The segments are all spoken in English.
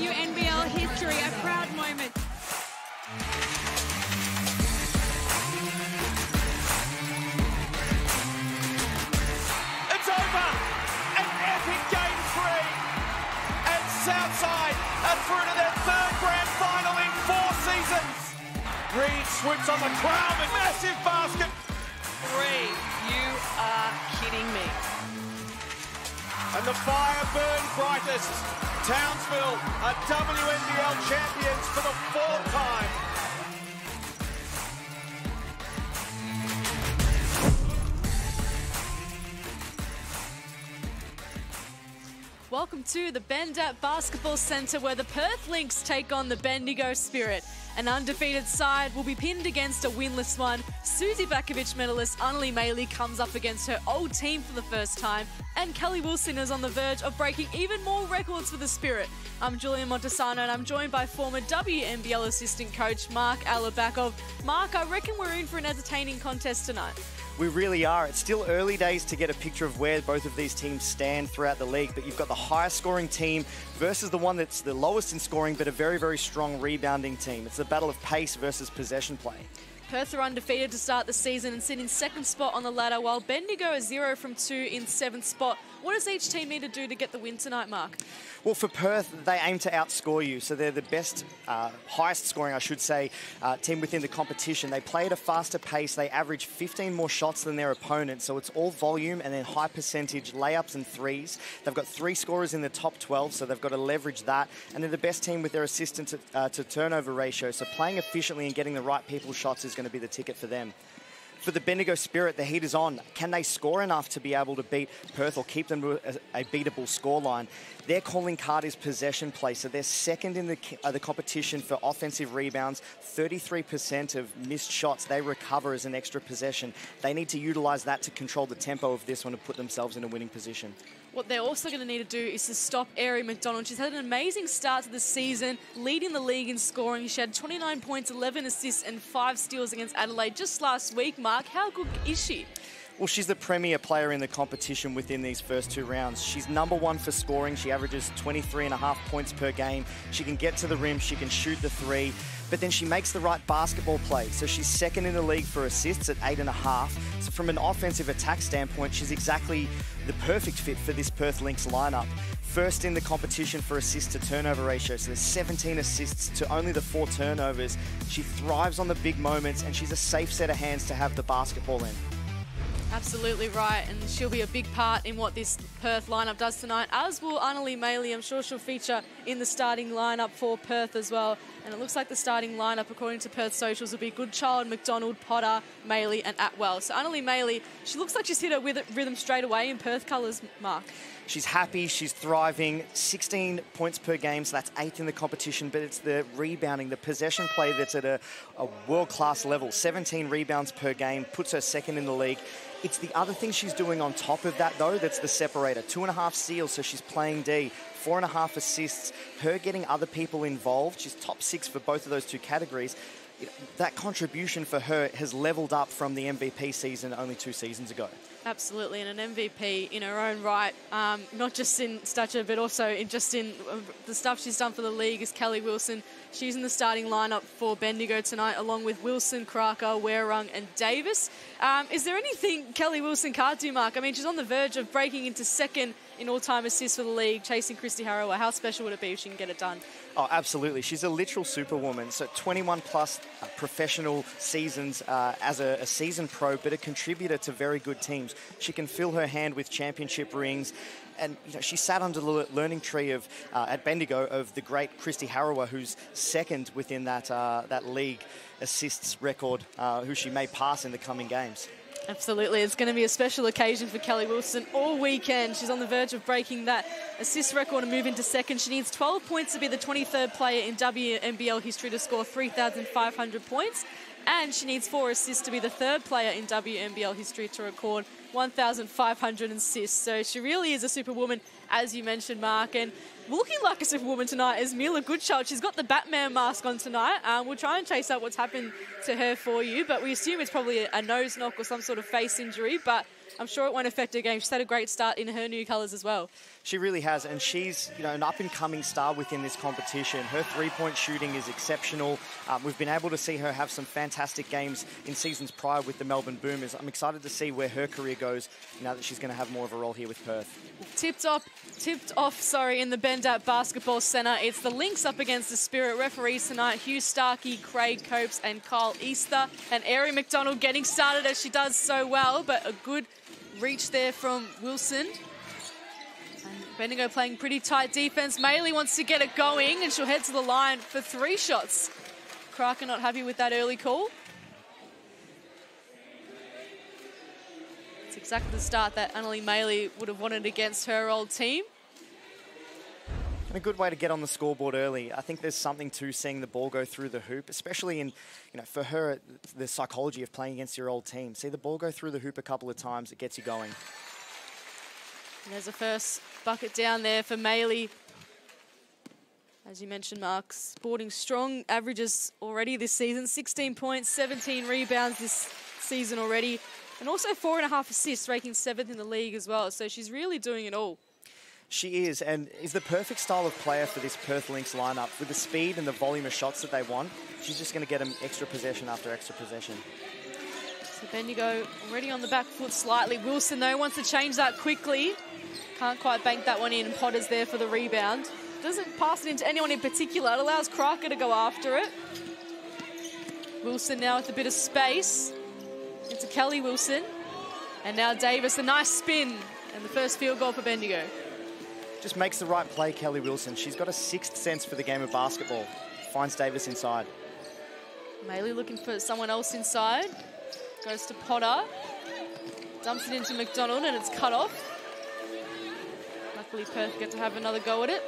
WNBL history, a proud moment. It's over! An epic game three! And Southside are through to their third grand final in 4 seasons! Reed swoops on the crown with massive basket! Three, you are kidding me. And the fire burns brightest. Townsville are WNBL champions for the 4th time. Welcome to the Bendat Basketball Centre, where the Perth Lynx take on the Bendigo Spirit. An undefeated side will be pinned against a winless one. Suzy Batkovic medalist Anneli Maley comes up against her old team for the first time, and Kelly Wilson is on the verge of breaking even more records for the Spirit. I'm Julian Montesano, and I'm joined by former WNBL assistant coach Mark Alabakov. Mark, I reckon we're in for an entertaining contest tonight. We really are. It's still early days to get a picture of where both of these teams stand throughout the league, but you've got the highest scoring team versus the one that's the lowest in scoring, but a very, very strong rebounding team. It's the battle of pace versus possession play. Perth are undefeated to start the season and sit in 2nd spot on the ladder, while Bendigo is 0 from 2 in 7th spot. What does each team need to do to get the win tonight, Mark? Well, for Perth, they aim to outscore you. So they're the best, highest scoring, I should say, team within the competition. They play at a faster pace. They average 15 more shots than their opponent. So it's all volume and then high percentage layups and threes. They've got 3 scorers in the top 12, so they've got to leverage that. And they're the best team with their assistance to turnover ratio. So playing efficiently and getting the right people shots is going to be the ticket for them. For the Bendigo Spirit, the heat is on. Can they score enough to be able to beat Perth or keep them to a beatable scoreline? Their calling card is possession play, so they're 2nd in the competition for offensive rebounds. 33% of missed shots they recover as an extra possession. They need to utilise that to control the tempo of this one and put themselves in a winning position. What they're also going to need to do is to stop Aari McDonald. She's had an amazing start to the season, leading the league in scoring. She had 29 points, 11 assists and 5 steals against Adelaide just last week. Mark, how good is she? Well, she's the premier player in the competition within these first 2 rounds. She's #1 for scoring. She averages 23.5 points per game. She can get to the rim. She can shoot the 3. But then she makes the right basketball play. So she's 2nd in the league for assists at 8.5. So from an offensive attack standpoint, she's exactly the perfect fit for this Perth Lynx lineup. 1st in the competition for assist to turnover ratio. So there's 17 assists to only the 4 turnovers. She thrives on the big moments, and she's a safe set of hands to have the basketball in. Absolutely right, and she'll be a big part in what this Perth lineup does tonight, as will Anneli Maley. I'm sure she'll feature in the starting lineup for Perth as well. And it looks like the starting lineup, according to Perth socials, will be Goodchild, McDonald, Potter, Maley and Atwell. So Anneli Maley, she looks like she's hit her rhythm straight away in Perth colours, Mark. She's happy, she's thriving, 16 points per game, so that's 8th in the competition, but it's the rebounding, the possession play that's at a world-class level. 17 rebounds per game, puts her 2nd in the league. It's the other thing she's doing on top of that, though, that's the separator. 2.5 steals, so she's playing D. 4.5 assists. Her getting other people involved, she's top 6 for both of those 2 categories. That contribution for her has leveled up from the MVP season only 2 seasons ago. Absolutely, and an MVP in her own right, not just in stature, but also in just in the stuff she's done for the league, is Kelly Wilson. She's in the starting lineup for Bendigo tonight, along with Wilson, Kraker, Wehrung and Davis. Is there anything Kelly Wilson can't do, Mark? I mean, she's on the verge of breaking into 2nd in all-time assists for the league, chasing Kristi Harrower. How special would it be if she can get it done? Oh, absolutely. She's a literal superwoman. So 21-plus professional seasons as a seasoned pro, but a contributor to very good teams. She can fill her hand with championship rings. And you know, she sat under the learning tree of at Bendigo of the great Kristi Harrower, who's 2nd within that, that league assists record, who she may pass in the coming games. Absolutely. It's going to be a special occasion for Kelly Wilson all weekend. She's on the verge of breaking that assist record and move into 2nd. She needs 12 points to be the 23rd player in WNBL history to score 3,500 points. And she needs 4 assists to be the 3rd player in WNBL history to record 1,500 assists. So she really is a superwoman. as you mentioned, Mark. And looking like a superwoman tonight is Mila Goodchild. She's got the Batman mask on tonight. We'll try and chase up what's happened to her for you, but we assume it's probably a nose knock or some sort of face injury, but I'm sure it won't affect her game. She's had a great start in her new colours as well. She really has, and she's, you know, an up-and-coming star within this competition. Her three-point shooting is exceptional. We've been able to see her have some fantastic games in seasons prior with the Melbourne Boomers. I'm excited to see where her career goes now that she's going to have more of a role here with Perth. Tipped off, in the Bendat Basketball Centre. It's the Lynx up against the Spirit. Referees tonight, Hugh Starkey, Craig Copes and Kyle Easter. And Aari McDonald getting started as she does so well, but a good reach there from Wilson. And Bendigo playing pretty tight defense. Maley wants to get it going and she'll head to the line for three shots. Kraker not happy with that early call. It's exactly the start that Anneli Maley would have wanted against her old team. And a good way to get on the scoreboard early. I think there's something to seeing the ball go through the hoop, especially in, you know, for her, the psychology of playing against your old team. See the ball go through the hoop a couple of times, it gets you going. And there's a first bucket down there for Maley. As you mentioned, Mark, sporting strong averages already this season. 16 points, 17 rebounds this season already. And also 4.5 assists, ranking 7th in the league as well. So she's really doing it all. She is, and is the perfect style of player for this Perth Lynx lineup. With the speed and the volume of shots that they want, she's just going to get them extra possession after extra possession. So Bendigo already on the back foot slightly. Wilson, though, wants to change that quickly. Can't quite bank that one in. Potter's there for the rebound. Doesn't pass it into anyone in particular. It allows Kraker to go after it. Wilson now with a bit of space. It's a Kelly Wilson. And now Davis, a nice spin. And the first field goal for Bendigo. Just makes the right play, Kelly Wilson. She's got a sixth sense for the game of basketball. Finds Davis inside. Maley looking for someone else inside. Goes to Potter. Dumps it into McDonald and it's cut off. Luckily, Perth get to have another go at it.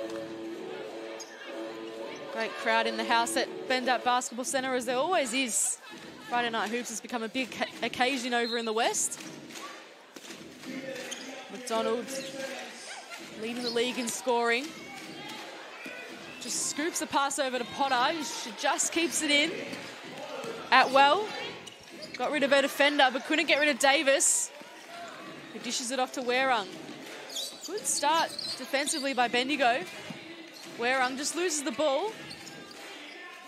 Great crowd in the house at Bendat Basketball Centre, as there always is. Friday Night Hoops has become a big occasion over in the West. McDonald leading the league in scoring. Just scoops the pass over to Potter. She just keeps it in. Atwell got rid of her defender, but couldn't get rid of Davis, who dishes it off to Wehrung. Good start defensively by Bendigo. Wehrung just loses the ball.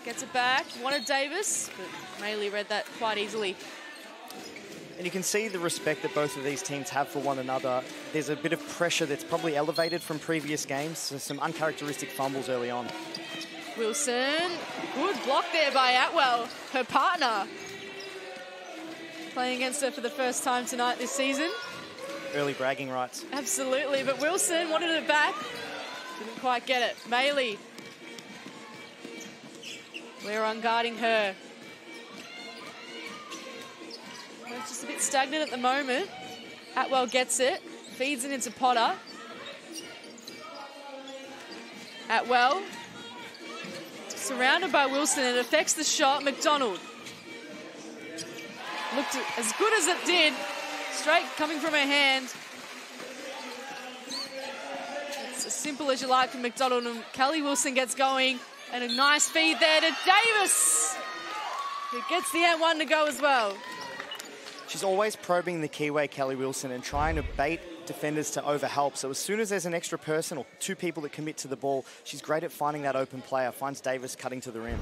Gets it back. Wanted Davis, but Maley read that quite easily. And you can see the respect that both of these teams have for one another. There's a bit of pressure that's probably elevated from previous games. So some uncharacteristic fumbles early on. Wilson, good block there by Atwell, her partner. Playing against her for the first time tonight this season. Early bragging rights. Absolutely, but Wilson wanted it back. Didn't quite get it. Maley. We're unguarding her. It's just a bit stagnant at the moment. Atwell gets it, feeds it into Potter. Atwell, surrounded by Wilson, and it affects the shot. McDonald looked as good as it did, straight coming from her hand. It's as simple as you like from McDonald, and Kelly Wilson gets going, and a nice feed there to Davis. It gets the end one to go as well. She's always probing the keyway, Kelly Wilson, and trying to bait defenders to overhelp. So as soon as there's an extra person or two people that commit to the ball, she's great at finding that open player. Finds Davis cutting to the rim.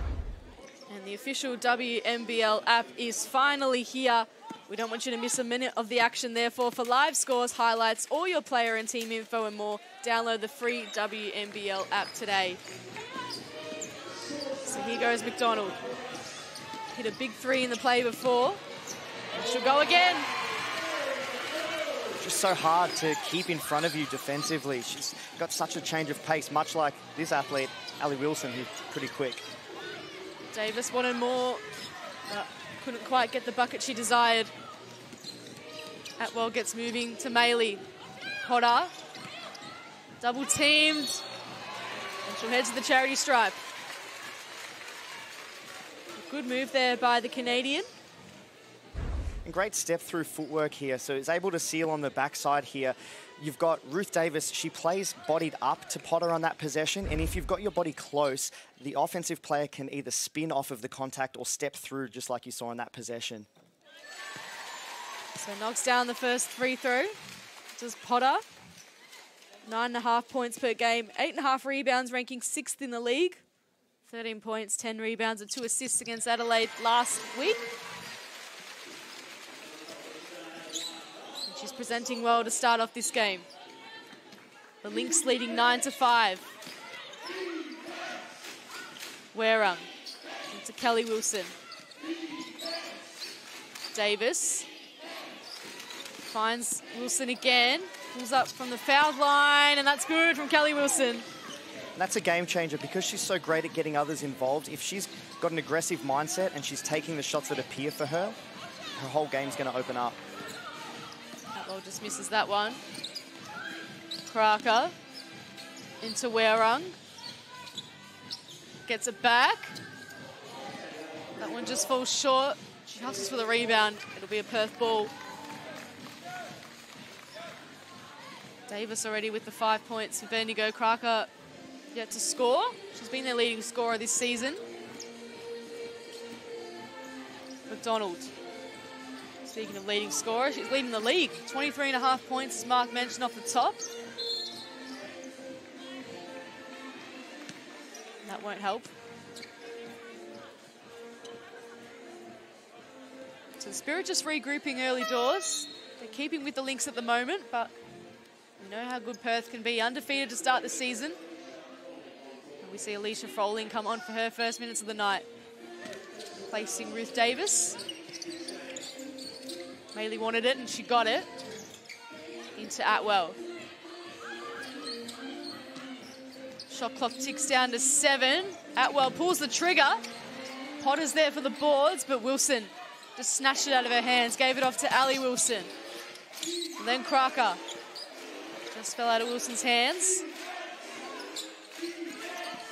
And the official WNBL app is finally here. We don't want you to miss a minute of the action. Therefore, for live scores, highlights, all your player and team info and more, download the free WNBL app today. So here goes McDonald. Hit a big three in the play before. She'll go again. Just so hard to keep in front of you defensively. She's got such a change of pace, much like this athlete, Ali Wilson, who's pretty quick. Davis wanted more, but couldn't quite get the bucket she desired. Atwell gets moving to Maley. Potter, double teamed, and she'll head to the charity stripe. Good move there by the Canadian. And great step through footwork here. So is able to seal on the backside here. You've got Ruth Davis. She plays bodied up to Potter on that possession. And if you've got your body close, the offensive player can either spin off of the contact or step through just like you saw in that possession. So knocks down the first free throw. Just Potter. 9.5 points per game, 8.5 rebounds, ranking 6th in the league. 13 points, 10 rebounds and 2 assists against Adelaide last week. And she's presenting well to start off this game. The Lynx leading 9-5. Wehrung to Kelly Wilson. Davis finds Wilson again. Pulls up from the foul line, and that's good from Kelly Wilson. And that's a game changer because she's so great at getting others involved. If she's got an aggressive mindset and she's taking the shots that appear for her, her whole game's going to open up. Atwell just misses that one. Kraker into Wehrung. Gets it back. That one just falls short. She hustles for the rebound. It'll be a Perth ball. Davis already with the 5 points for Bendigo. Kraker yet to score. She's been their leading scorer this season. McDonald. Speaking of leading scorer, she's leading the league. 23.5 points, as Mark mentioned, off the top. That won't help. So the Spirit just regrouping early doors. They're keeping with the Lynx at the moment, but we know how good Perth can be, undefeated to start the season. And we see Alicia Froling come on for her first minutes of the night. Replacing Ruth Davis. Maley wanted it and she got it. Into Atwell. Shot clock ticks down to 7. Atwell pulls the trigger. Potter's there for the boards, but Wilson just snatched it out of her hands. Gave it off to Ali Wilson. And then Kraker. Just fell out of Wilson's hands.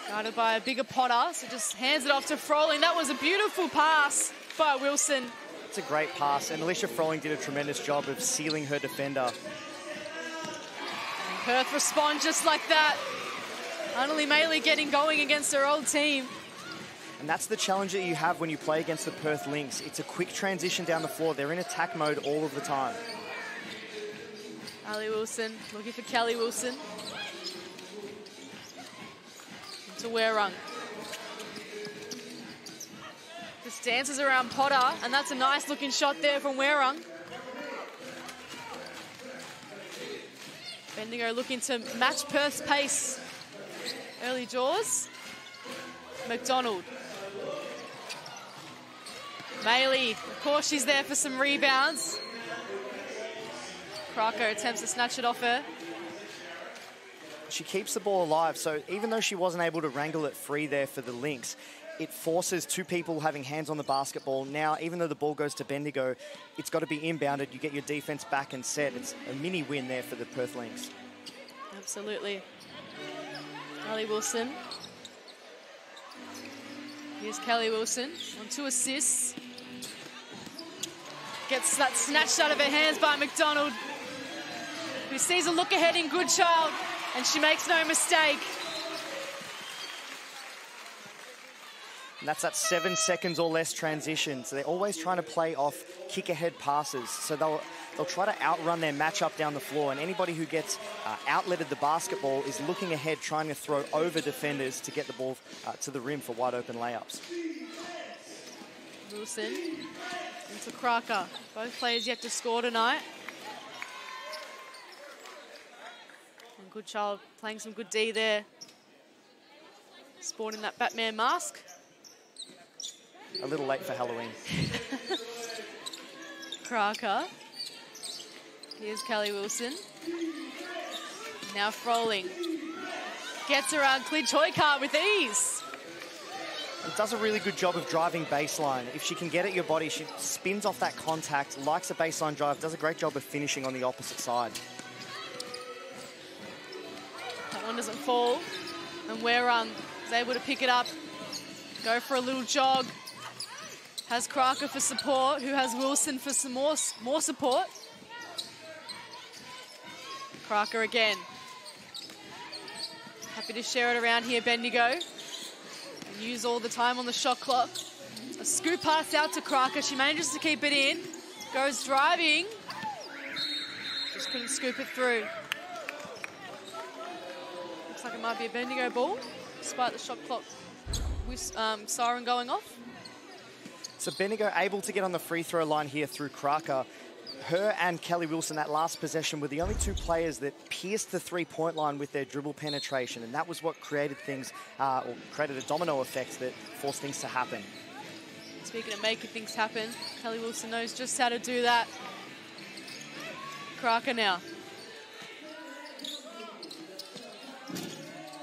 Guarded by a bigger Potter, so just hands it off to Froling. That was a beautiful pass by Wilson. It's a great pass, and Alicia Froling did a tremendous job of sealing her defender. And Perth respond just like that. Anneli Maley getting going against her old team. And that's the challenge that you have when you play against the Perth Lynx. It's a quick transition down the floor. They're in attack mode all of the time. Ali Wilson looking for Kelly Wilson. To Wehrung. Just dances around Potter, and that's a nice looking shot there from Wehrung. Bendigo looking to match Perth's pace. Early jaws. McDonald. Maley, of course she's there for some rebounds. Kraker attempts to snatch it off her. She keeps the ball alive, so even though she wasn't able to wrangle it free there for the Lynx, it forces two people having hands on the basketball. Now, even though the ball goes to Bendigo, it's got to be inbounded. You get your defense back and set. It's a mini win there for the Perth Lynx. Absolutely. Ali Wilson. Here's Kelly Wilson on 2 assists. Gets that snatched out of her hands by McDonald, who sees a look ahead in Goodchild, and she makes no mistake. And that's that 7 seconds or less transition. So they're always trying to play off kick-ahead passes. So they'll try to outrun their matchup down the floor, and anybody who gets outletted the basketball is looking ahead, trying to throw over defenders to get the ball to the rim for wide-open layups. Wilson into Kraker. Both players yet to score tonight. And Goodchild playing some good D there. Sporting that Batman mask. A little late for Halloween. Kraker. Here's Kelly Wilson. Now Froling. Gets around Clinch-Hoycard with ease. It does a really good job of driving baseline. If she can get at your body, she spins off that contact, likes a baseline drive, does a great job of finishing on the opposite side. That one doesn't fall. And Wehrung is able to pick it up. Go for a little jog. has Kraker for support, who has Wilson for some more support. Kraker again. Happy to share it around here, Bendigo. We use all the time on the shot clock. A scoop pass out to Kraker. She manages to keep it in. Goes driving. Just couldn't scoop it through. Looks like it might be a Bendigo ball, despite the shot clock siren going off. So Bendigo able to get on the free throw line here through Kraker. Her and Kelly Wilson, that last possession, were the only two players that pierced the three-point line with their dribble penetration, and that was what created things, or created a domino effect that forced things to happen. Speaking of making things happen, Kelly Wilson knows just how to do that. Kraker now.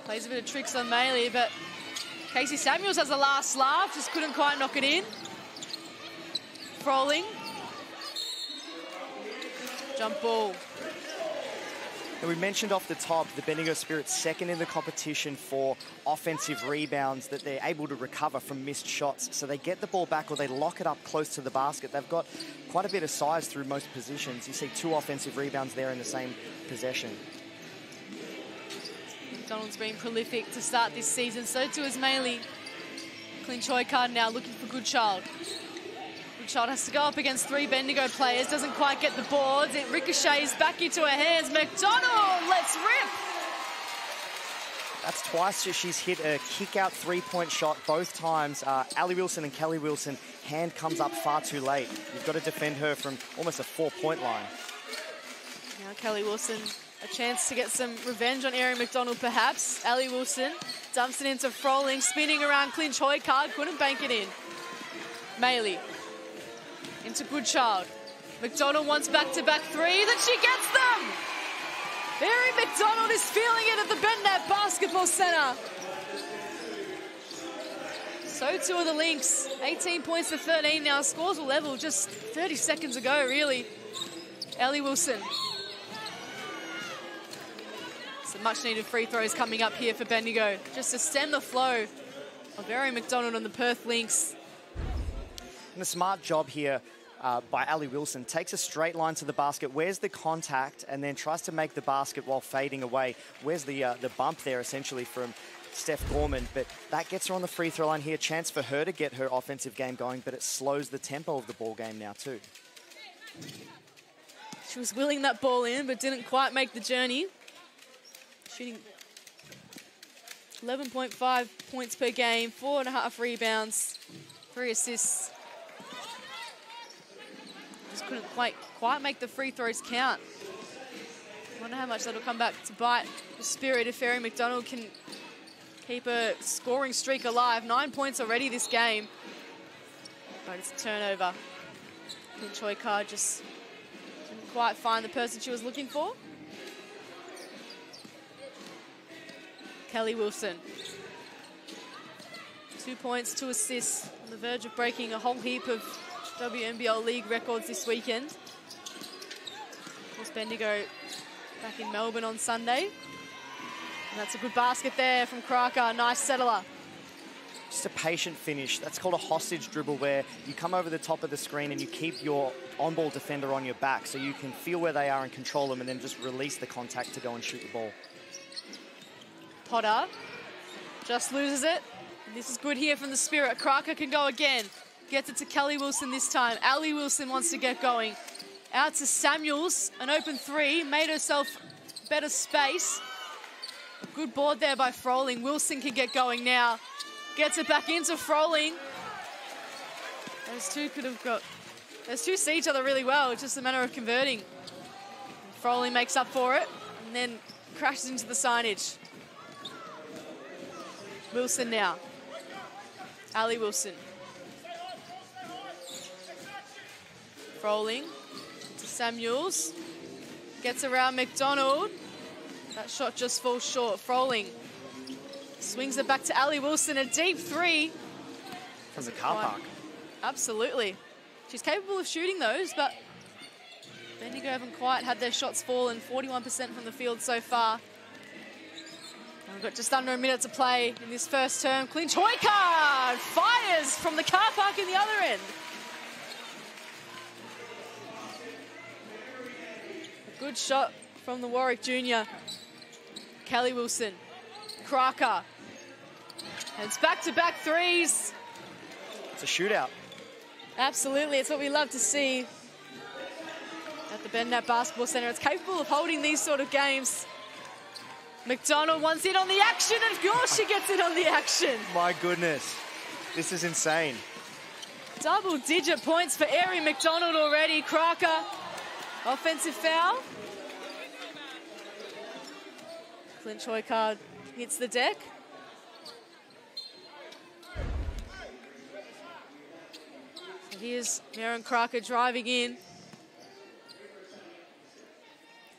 Plays a bit of tricks on Maley, but Casey Samuels has the last laugh, just couldn't quite knock it in. Froling. Jump ball. And we mentioned off the top, the Bendigo Spirit second in the competition for offensive rebounds that they're able to recover from missed shots. So they get the ball back or they lock it up close to the basket. They've got quite a bit of size through most positions. You see two offensive rebounds there in the same possession. McDonald's been prolific to start this season. So too is Maley. Clinch-Hoycard now looking for Goodchild. Shot has to go up against three Bendigo players, doesn't quite get the boards, it ricochets back into her hands. McDonald, let's rip! That's twice she's hit a kick-out three-point shot, both times. Ali Wilson and Kelly Wilson, hand comes up far too late. You've got to defend her from almost a four-point line. Now Kelly Wilson, a chance to get some revenge on Aari McDonald perhaps. Ali Wilson dumps it into Froling, spinning around Clinch-Hoycard, couldn't bank it in. Maley. Into Goodchild. McDonald wants back-to-back three, that she gets them! Aari McDonald is feeling it at the Bendat Basketball Centre. So too are the Lynx. 18 points to 13 now. Scores were level just 30 seconds ago, really. Ali Wilson. Some much-needed free throws coming up here for Bendigo, just to stem the flow of Aari McDonald and the Perth Lynx. And a smart job here by Ali Wilson. Takes a straight line to the basket, wears the contact, and then tries to make the basket while fading away. Wears the bump there, essentially, from Steph Gorman. But that gets her on the free throw line here. Chance for her to get her offensive game going, but it slows the tempo of the ball game now, too. She was willing that ball in, but didn't quite make the journey. Shooting 11.5 points per game, 4.5 rebounds, 3 assists. Just couldn't quite make the free throws count. I wonder how much that'll come back to bite the Spirit if Aari McDonald can keep a scoring streak alive. 9 points already this game. But it's a turnover. Clinch-Hoycard just didn't quite find the person she was looking for. Kelly Wilson. 2 points, 2 assists. On the verge of breaking a whole heap of WNBL League records this weekend. Of course, Bendigo back in Melbourne on Sunday. And that's a good basket there from Kraker, nice settler. Just a patient finish. That's called a hostage dribble, where you come over the top of the screen and you keep your on-ball defender on your back so you can feel where they are and control them, and then just release the contact to go and shoot the ball. Potter just loses it. And this is good here from the Spirit. Kraker can go again. Gets it to Kelly Wilson this time. Ali Wilson wants to get going. Out to Samuels, an open three, made herself better space. Good board there by Froling. Wilson can get going now. Gets it back into Froling. Those two could have got... Those two see each other really well. It's just a matter of converting. Froling makes up for it and then crashes into the signage. Wilson now. Ali Wilson. Froling to Samuels, gets around McDonald. That shot just falls short. Froling swings it back to Ali Wilson, a deep three. From the car park. Absolutely. She's capable of shooting those, but Bendigo haven't quite had their shots fall, and 41% from the field so far. And we've got just under a minute to play in this first term. Clinch-Hoycard! Goodchild fires from the car park in the other end. A good shot from the Warwick junior. Kelly Wilson, Kraker. It's back-to-back threes. It's a shootout. Absolutely, it's what we love to see at the Bendat Basketball Centre. It's capable of holding these sort of games. McDonald wants in on the action, and of course she gets in on the action. My goodness, this is insane. Double-digit points for Aari McDonald already. Kraker, offensive foul. Clinch-Hoycard hits the deck. Here's Maren Kraker driving in.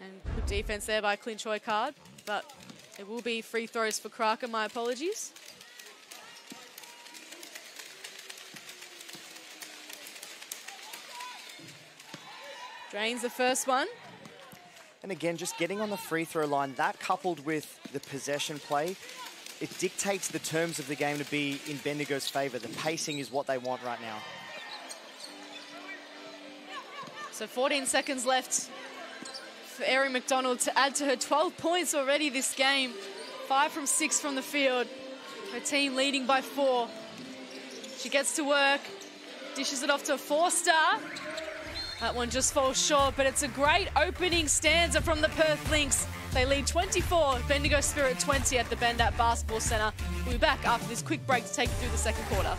And good defense there by Clinch-Hoycard, but it will be free throws for Kraker, my apologies. Drains the first one. And again, just getting on the free throw line, that coupled with the possession play, it dictates the terms of the game to be in Bendigo's favor. The pacing is what they want right now. So 14 seconds left for Aari McDonald to add to her 12 points already this game. 5 from 6 from the field. Her team leading by 4. She gets to work, dishes it off to Forster. That one just falls short, but it's a great opening stanza from the Perth Lynx. They lead 24, Bendigo Spirit 20 at the Bendat Basketball Centre. We'll be back after this quick break to take you through the second quarter.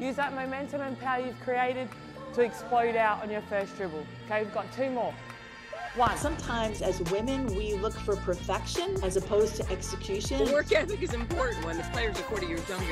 Use that momentum and power you've created to explode out on your first dribble. Okay, we've got 2 more. 1. Sometimes as women, we look for perfection as opposed to execution. The work ethic is important when the players are 40 years younger.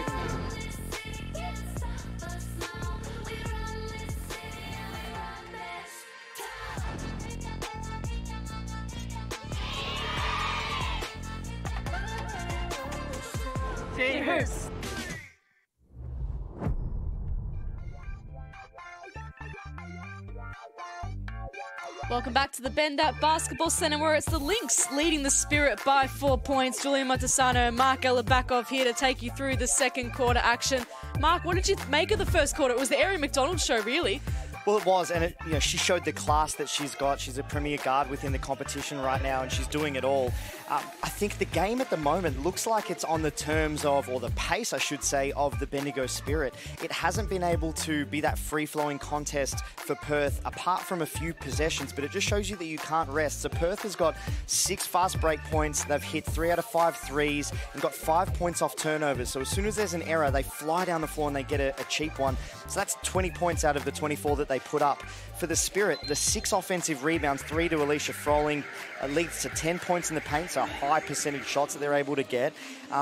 Welcome back to the Bendat Basketball Centre, where it's the Lynx leading the Spirit by 4 points. Julian Montesano and Mark Alabakov here to take you through the second quarter action. Mark, what did you make of the first quarter? It was the Aari McDonald show, really. Well, it was, and it, you know, she showed the class that she's got. She's a premier guard within the competition right now, and she's doing it all. I think the game at the moment looks like it's on the terms of, or the pace, I should say, of the Bendigo Spirit. It hasn't been able to be that free-flowing contest for Perth, apart from a few possessions, but it just shows you that you can't rest. So Perth has got 6 fast break points. They've hit 3 out of 5 threes and got 5 points off turnovers. So as soon as there's an error, they fly down the floor and they get a cheap one. So that's 20 points out of the 24 that they put up. For the Spirit, the 6 offensive rebounds, 3 to Alicia Froling, leads to 10 points in the paint, so high percentage shots that they're able to get.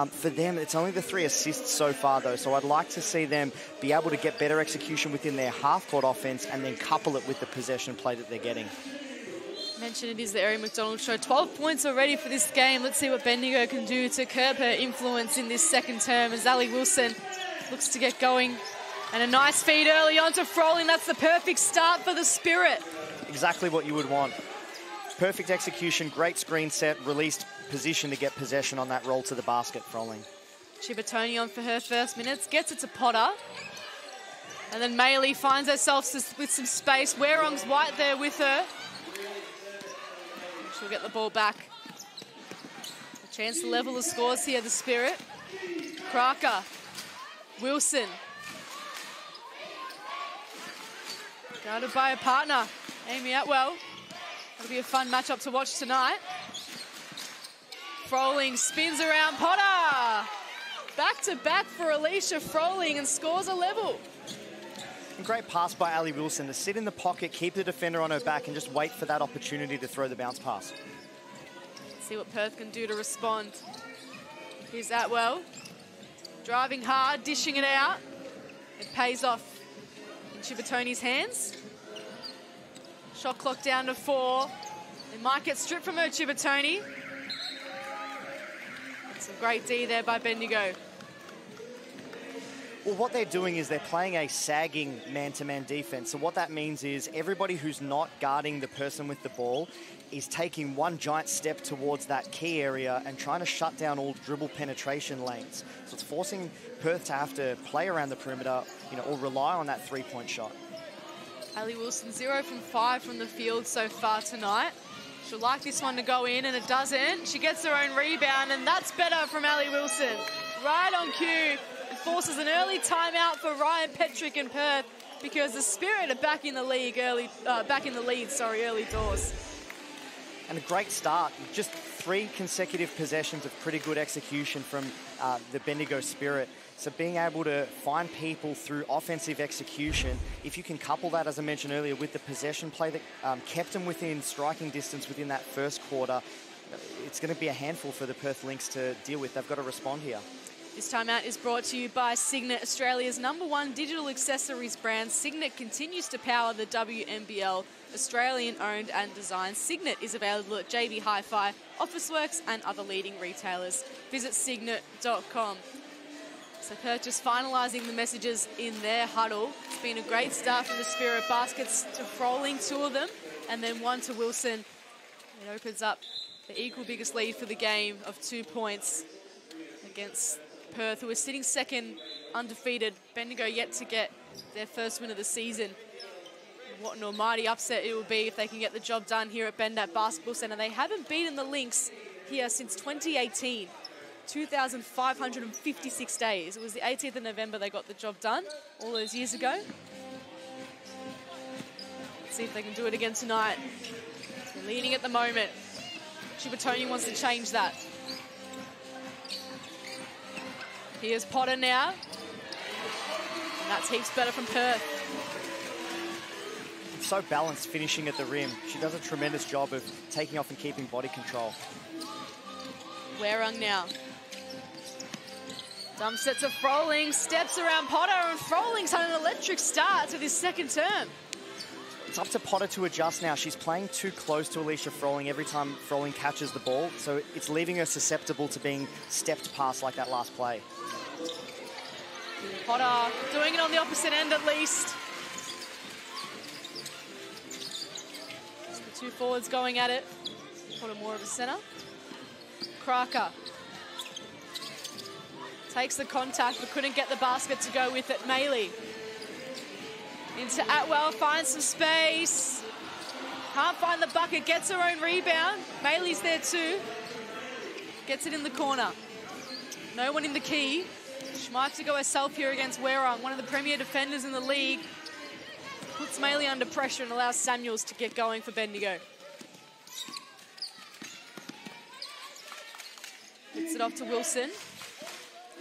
For them, it's only the 3 assists so far, though, so I'd like to see them be able to get better execution within their half-court offense and then couple it with the possession play that they're getting. I mentioned it is the Aari McDonald show. 12 points already for this game. Let's see what Bendigo can do to curb her influence in this second term as Ali Wilson looks to get going. And a nice feed early on to Froling. That's the perfect start for the Spirit. Exactly what you would want. Perfect execution, great screen set, released position to get possession on that roll to the basket, Froling. Chibatoni on for her first minutes, gets it to Potter. And then Maley finds herself with some space. Wehrung's right there with her. She'll get the ball back. A chance to level the scores here, the Spirit. Kraker, Wilson. Guarded by a partner, Amy Atwell. It'll be a fun matchup to watch tonight. Froling spins around Potter. Back to back for Alicia Froling and scores a level. And great pass by Ali Wilson to sit in the pocket, keep the defender on her back and just wait for that opportunity to throw the bounce pass. See what Perth can do to respond. Here's Atwell. Driving hard, dishing it out. It pays off in Chibatoni's hands. Shot clock down to 4. It might get stripped from her, Chibatoni. Some great D there by Bendigo. Well, what they're doing is they're playing a sagging man-to-man defense. So what that means is everybody who's not guarding the person with the ball is taking one giant step towards that key area and trying to shut down all dribble penetration lanes. So it's forcing Perth to have to play around the perimeter, you know, or rely on that three-point shot. Ali Wilson, 0 from 5 from the field so far tonight. She'll like this one to go in, and it doesn't. She gets her own rebound, and that's better from Ali Wilson. Right on cue. Forces an early timeout for Ryan Petrick in Perth because the Spirit are back in the league early, early doors. And a great start, just 3 consecutive possessions of pretty good execution from the Bendigo Spirit. So being able to find people through offensive execution, if you can couple that, as I mentioned earlier, with the possession play that kept them within striking distance within that first quarter, it's going to be a handful for the Perth Lynx to deal with. They've got to respond here. This timeout is brought to you by Signet, Australia's #1 digital accessories brand. Signet continues to power the WNBL, Australian-owned and designed. Signet is available at JB Hi-Fi, Officeworks and other leading retailers. Visit signet.com. So Perth just finalising the messages in their huddle. It's been a great start from the Spirit. Baskets to Froling, 2 of them, and then 1 to Wilson. It opens up the equal biggest lead for the game of 2 points against Perth, who is sitting second, undefeated. Bendigo yet to get their first win of the season. What an almighty upset it will be if they can get the job done here at Bendat Basketball Centre. They haven't beaten the Lynx here since 2018, 2,556 days. It was the 18th of November they got the job done, all those years ago. Let's see if they can do it again tonight. They're leading at the moment. Chibatoni wants to change that. Here's Potter now. And that's heaps better from Perth. It's so balanced finishing at the rim. She does a tremendous job of taking off and keeping body control. Wehrung now. Dump set to Froling, steps around Potter, and Froling's had an electric start to this second term. It's up to Potter to adjust now. She's playing too close to Alicia Froling every time Froling catches the ball, so it's leaving her susceptible to being stepped past like that last play. Potter doing it on the opposite end at least. The 2 forwards going at it. Potter more of a centre. Kraker takes the contact but couldn't get the basket to go with it. Maley. Into Atwell, finds some space. Can't find the bucket, gets her own rebound. Maley's there too. Gets it in the corner. No one in the key. She might have to go herself here against Wehrung, one of the premier defenders in the league. Puts Maley under pressure and allows Samuels to get going for Bendigo. Puts it off to Wilson.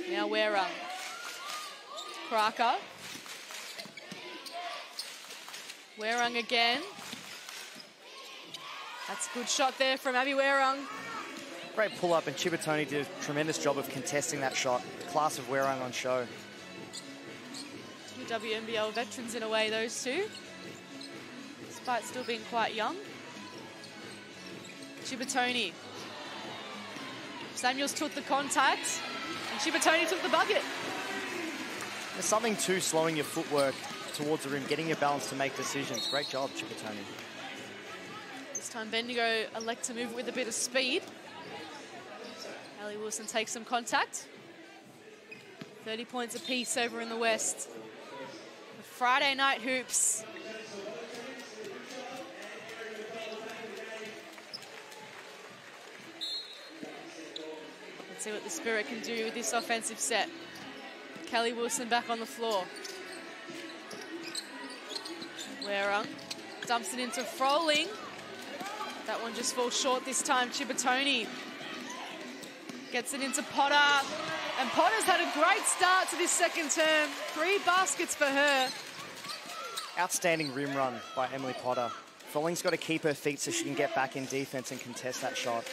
Now Wehrung. Kraker. Wehrung again. That's a good shot there from Abby Wehrung. Great pull-up, and Chibatoni did a tremendous job of contesting that shot. Class of Wehrung on show. 2 WNBL veterans in a way, those two. Despite still being quite young. Chibatoni. Samuels took the contact, and Chibatoni took the bucket. There's something to slowing your footwork towards the rim, getting your balance to make decisions. Great job, Chibatoni. This time Bendigo elect to move with a bit of speed. Ali Wilson takes some contact. 30 points apiece over in the West. The Friday night hoops. Let's see what the Spirit can do with this offensive set. Kelly Wilson back on the floor. Wehrung dumps it into Froling. That one just falls short this time. Chibatoni gets it into Potter. And Potter's had a great start to this second term. 3 baskets for her. Outstanding rim run by Emily Potter. Froling's got to keep her feet so she can get back in defense and contest that shot.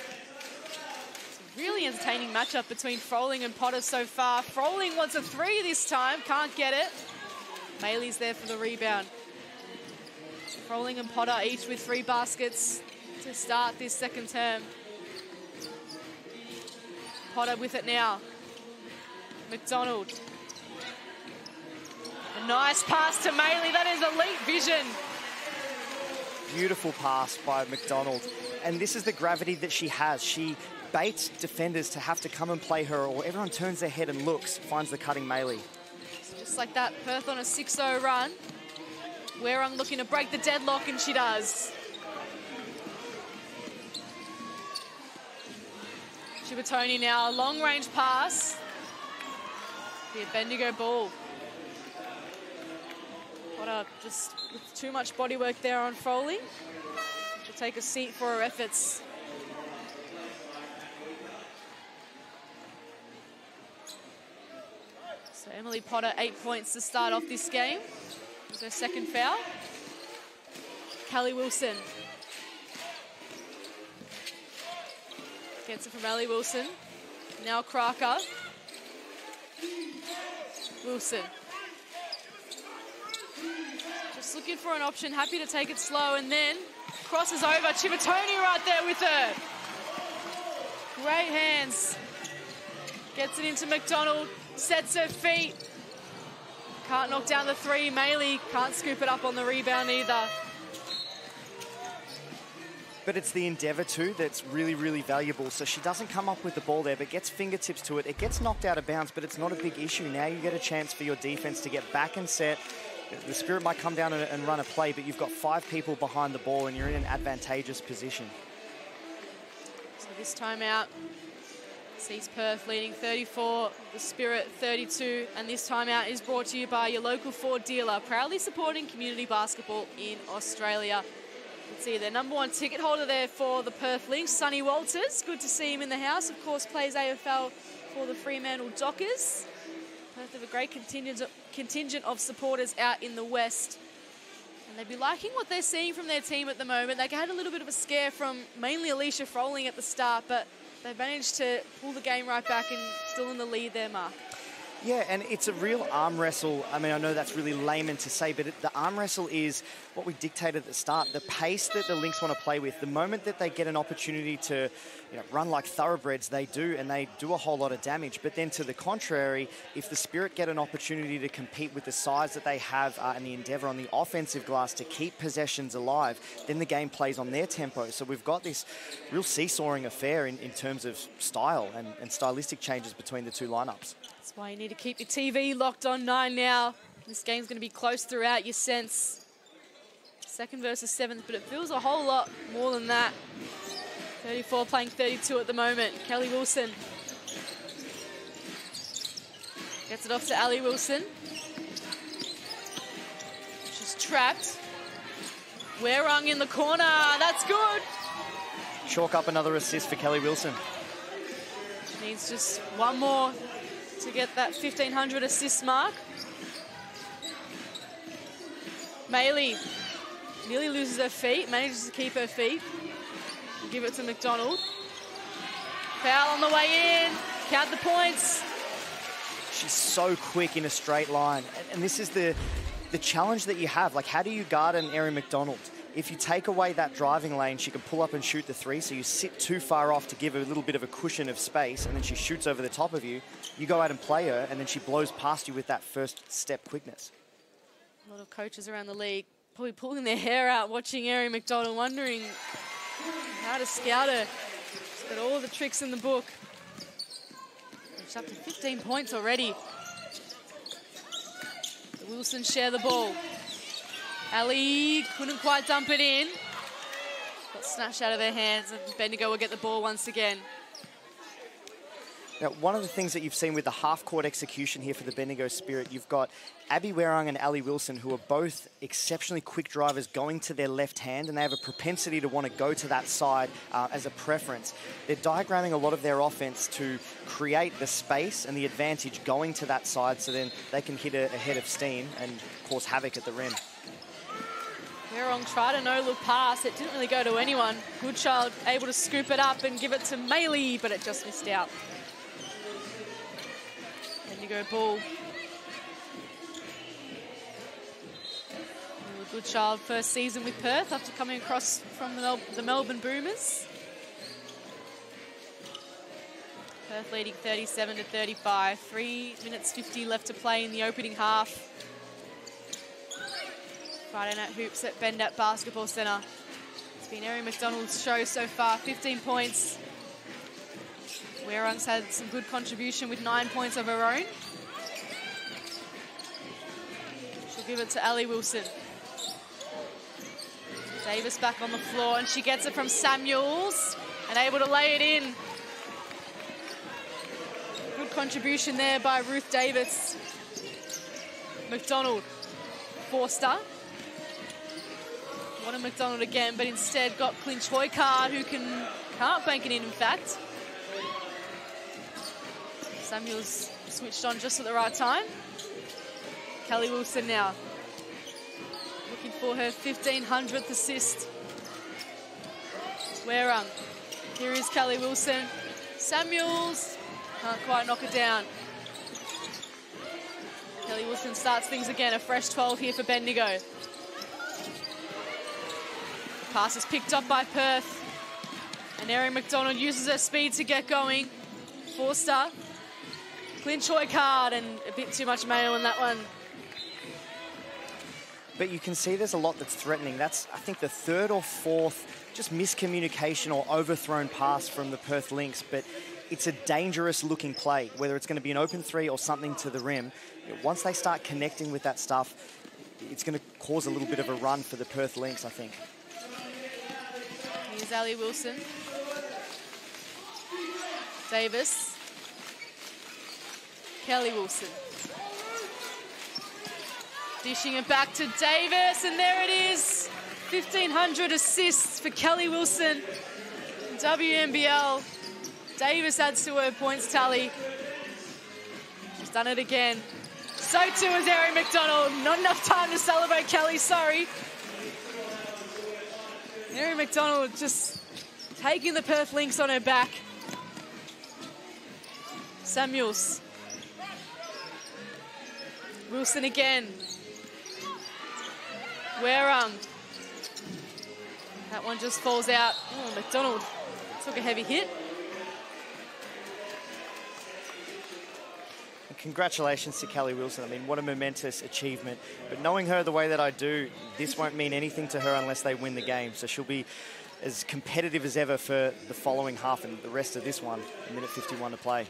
Really entertaining matchup between Froling and Potter so far. Froling wants a three this time, can't get it. Maley's there for the rebound. Froling and Potter each with 3 baskets to start this second term. Potter with it now. McDonald. A nice pass to Maley. That is elite vision. Beautiful pass by McDonald. And this is the gravity that she has. She baits defenders to have to come and play her, or everyone turns their head and looks, finds the cutting Maley. Just like that, Perth on a 6-0 run. Wehrung looking to break the deadlock, and she does. Chibatoni now, a long-range pass. Be a Bendigo ball. Potter just with too much bodywork there on Foley. She'll take a seat for her efforts. So Emily Potter, 8 points to start off this game. There's her second foul. Kelly Wilson. Gets it from Ali Wilson. Now Kraker. Wilson. Just looking for an option, happy to take it slow, and then crosses over. Chibatoni right there with her. Great hands. Gets it into McDonald. Sets her feet. Can't knock down the three. Maley can't scoop it up on the rebound either. But it's the endeavour too that's really, really valuable. So she doesn't come up with the ball there, but gets fingertips to it. It gets knocked out of bounds, but it's not a big issue. Now you get a chance for your defence to get back and set. The Spirit might come down and run a play, but you've got 5 people behind the ball and you're in an advantageous position. So this time out, sees Perth leading 34, the Spirit 32, and this timeout is brought to you by your local Ford dealer, proudly supporting community basketball in Australia. You can see their #1 ticket holder there for the Perth Lynx, Sonny Walters. Good to see him in the house. Of course, plays AFL for the Fremantle Dockers. Perth have a great contingent of supporters out in the West. And they'd be liking what they're seeing from their team at the moment. They had a little bit of a scare from mainly Alicia Froling at the start, but they've managed to pull the game right back and still in the lead there, Mark. Yeah, and it's a real arm wrestle. I mean, I know that's really layman to say, but the arm wrestle is what we dictated at the start, the pace that the Lynx want to play with. The moment that they get an opportunity to run like thoroughbreds, they do, and they do a whole lot of damage. But then to the contrary, if the Spirit get an opportunity to compete with the size that they have and the endeavour on the offensive glass to keep possessions alive, then the game plays on their tempo. So we've got this real seesawing affair in terms of style and stylistic changes between the two lineups. That's why you need to keep your TV locked on 9 now. This game's going to be close throughout, you sense. 2nd versus 7th, but it feels a whole lot more than that. 34 playing 32 at the moment. Kelly Wilson. Gets it off to Ali Wilson. She's trapped. Wehrung in the corner. That's good. Chalk up another assist for Kelly Wilson. She needs just one more to get that 1,500 assist mark. Maley nearly loses her feet, manages to keep her feet. Give it to McDonald. Foul on the way in. Count the points. She's so quick in a straight line. And this is the challenge that you have. Like, how do you guard an Aari McDonald? If you take away that driving lane, she can pull up and shoot the three, so you sit too far off to give her a little bit of a cushion of space, and then she shoots over the top of you. You go out and play her, and then she blows past you with that first step quickness. A lot of coaches around the league probably pulling their hair out watching Aari McDonald, wondering how to scout her. She's got all the tricks in the book. She's up to 15 points already. The Wilson share the ball. Ali couldn't quite dump it in. Got snatched out of their hands, and Bendigo will get the ball once again. Now, one of the things that you've seen with the half-court execution here for the Bendigo Spirit, you've got Abby Wehrung and Ali Wilson, who are both exceptionally quick drivers going to their left hand, and they have a propensity to want to go to that side as a preference. They're diagramming a lot of their offense to create the space and the advantage going to that side, so then they can hit a head of steam and cause havoc at the rim. Wehrung tried a no-look pass. It didn't really go to anyone. Goodchild able to scoop it up and give it to Maley, but it just missed out. Bendigo ball. Goodchild, first season with Perth after coming across from the Melbourne Boomers. Perth leading 37-35. 3:50 left to play in the opening half. Friday Night Hoops at Bendat Basketball Centre. It's been Aari McDonald's show so far, 15 points. Wehrung's had some good contribution with 9 points of her own. She'll give it to Ali Wilson. Davis back on the floor, and she gets it from Samuels and able to lay it in. Good contribution there by Ruth Davis. McDonald, Forster. Wanted McDonald again, but instead got Clinch-Hoycard, who can't bank it in fact. Samuels switched on just at the right time. Kelly Wilson now. Looking for her 1500th assist. Wehrung. Here is Kelly Wilson. Samuels can't quite knock it down. Kelly Wilson starts things again. A fresh 12 here for Bendigo. Pass is picked up by Perth. And Aari McDonald uses her speed to get going. Forster. Clinch-Hoycard, and a bit too much mayo on that one. But you can see there's a lot that's threatening. That's, I think, the third or fourth just miscommunication or overthrown pass from the Perth Lynx. But it's a dangerous-looking play, whether it's going to be an open three or something to the rim. Once they start connecting with that stuff, it's going to cause a little bit of a run for the Perth Lynx, I think. Here's Ali Wilson. Davis. Kelly Wilson. Dishing it back to Davis, and there it is. 1,500 assists for Kelly Wilson. WNBL. Davis adds to her points tally. She's done it again. So too is Aari McDonald. Not enough time to celebrate, Kelly, sorry. Aari McDonald just taking the Perth Lynx on her back. Samuels. Wilson again. Wehrung. That one just falls out. Oh, McDonald took a heavy hit. Congratulations to Kelly Wilson. I mean, what a momentous achievement. But knowing her the way that I do, this won't mean anything to her unless they win the game. So she'll be as competitive as ever for the following half and the rest of this one. A minute 51 to play.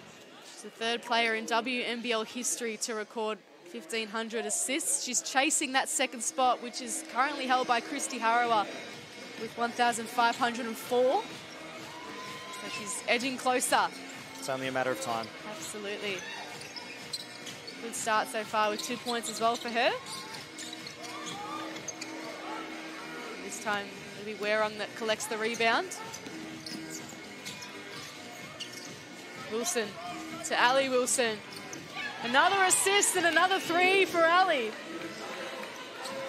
She's the third player in WNBL history to record 1,500 assists. She's chasing that second spot, which is currently held by Kristi Harrower with 1,504. So she's edging closer. It's only a matter of time. Absolutely. Good start so far with 2 points as well for her. This time it'll be Wehrung that collects the rebound. Wilson to Ali Wilson. Another assist and another three for Ali.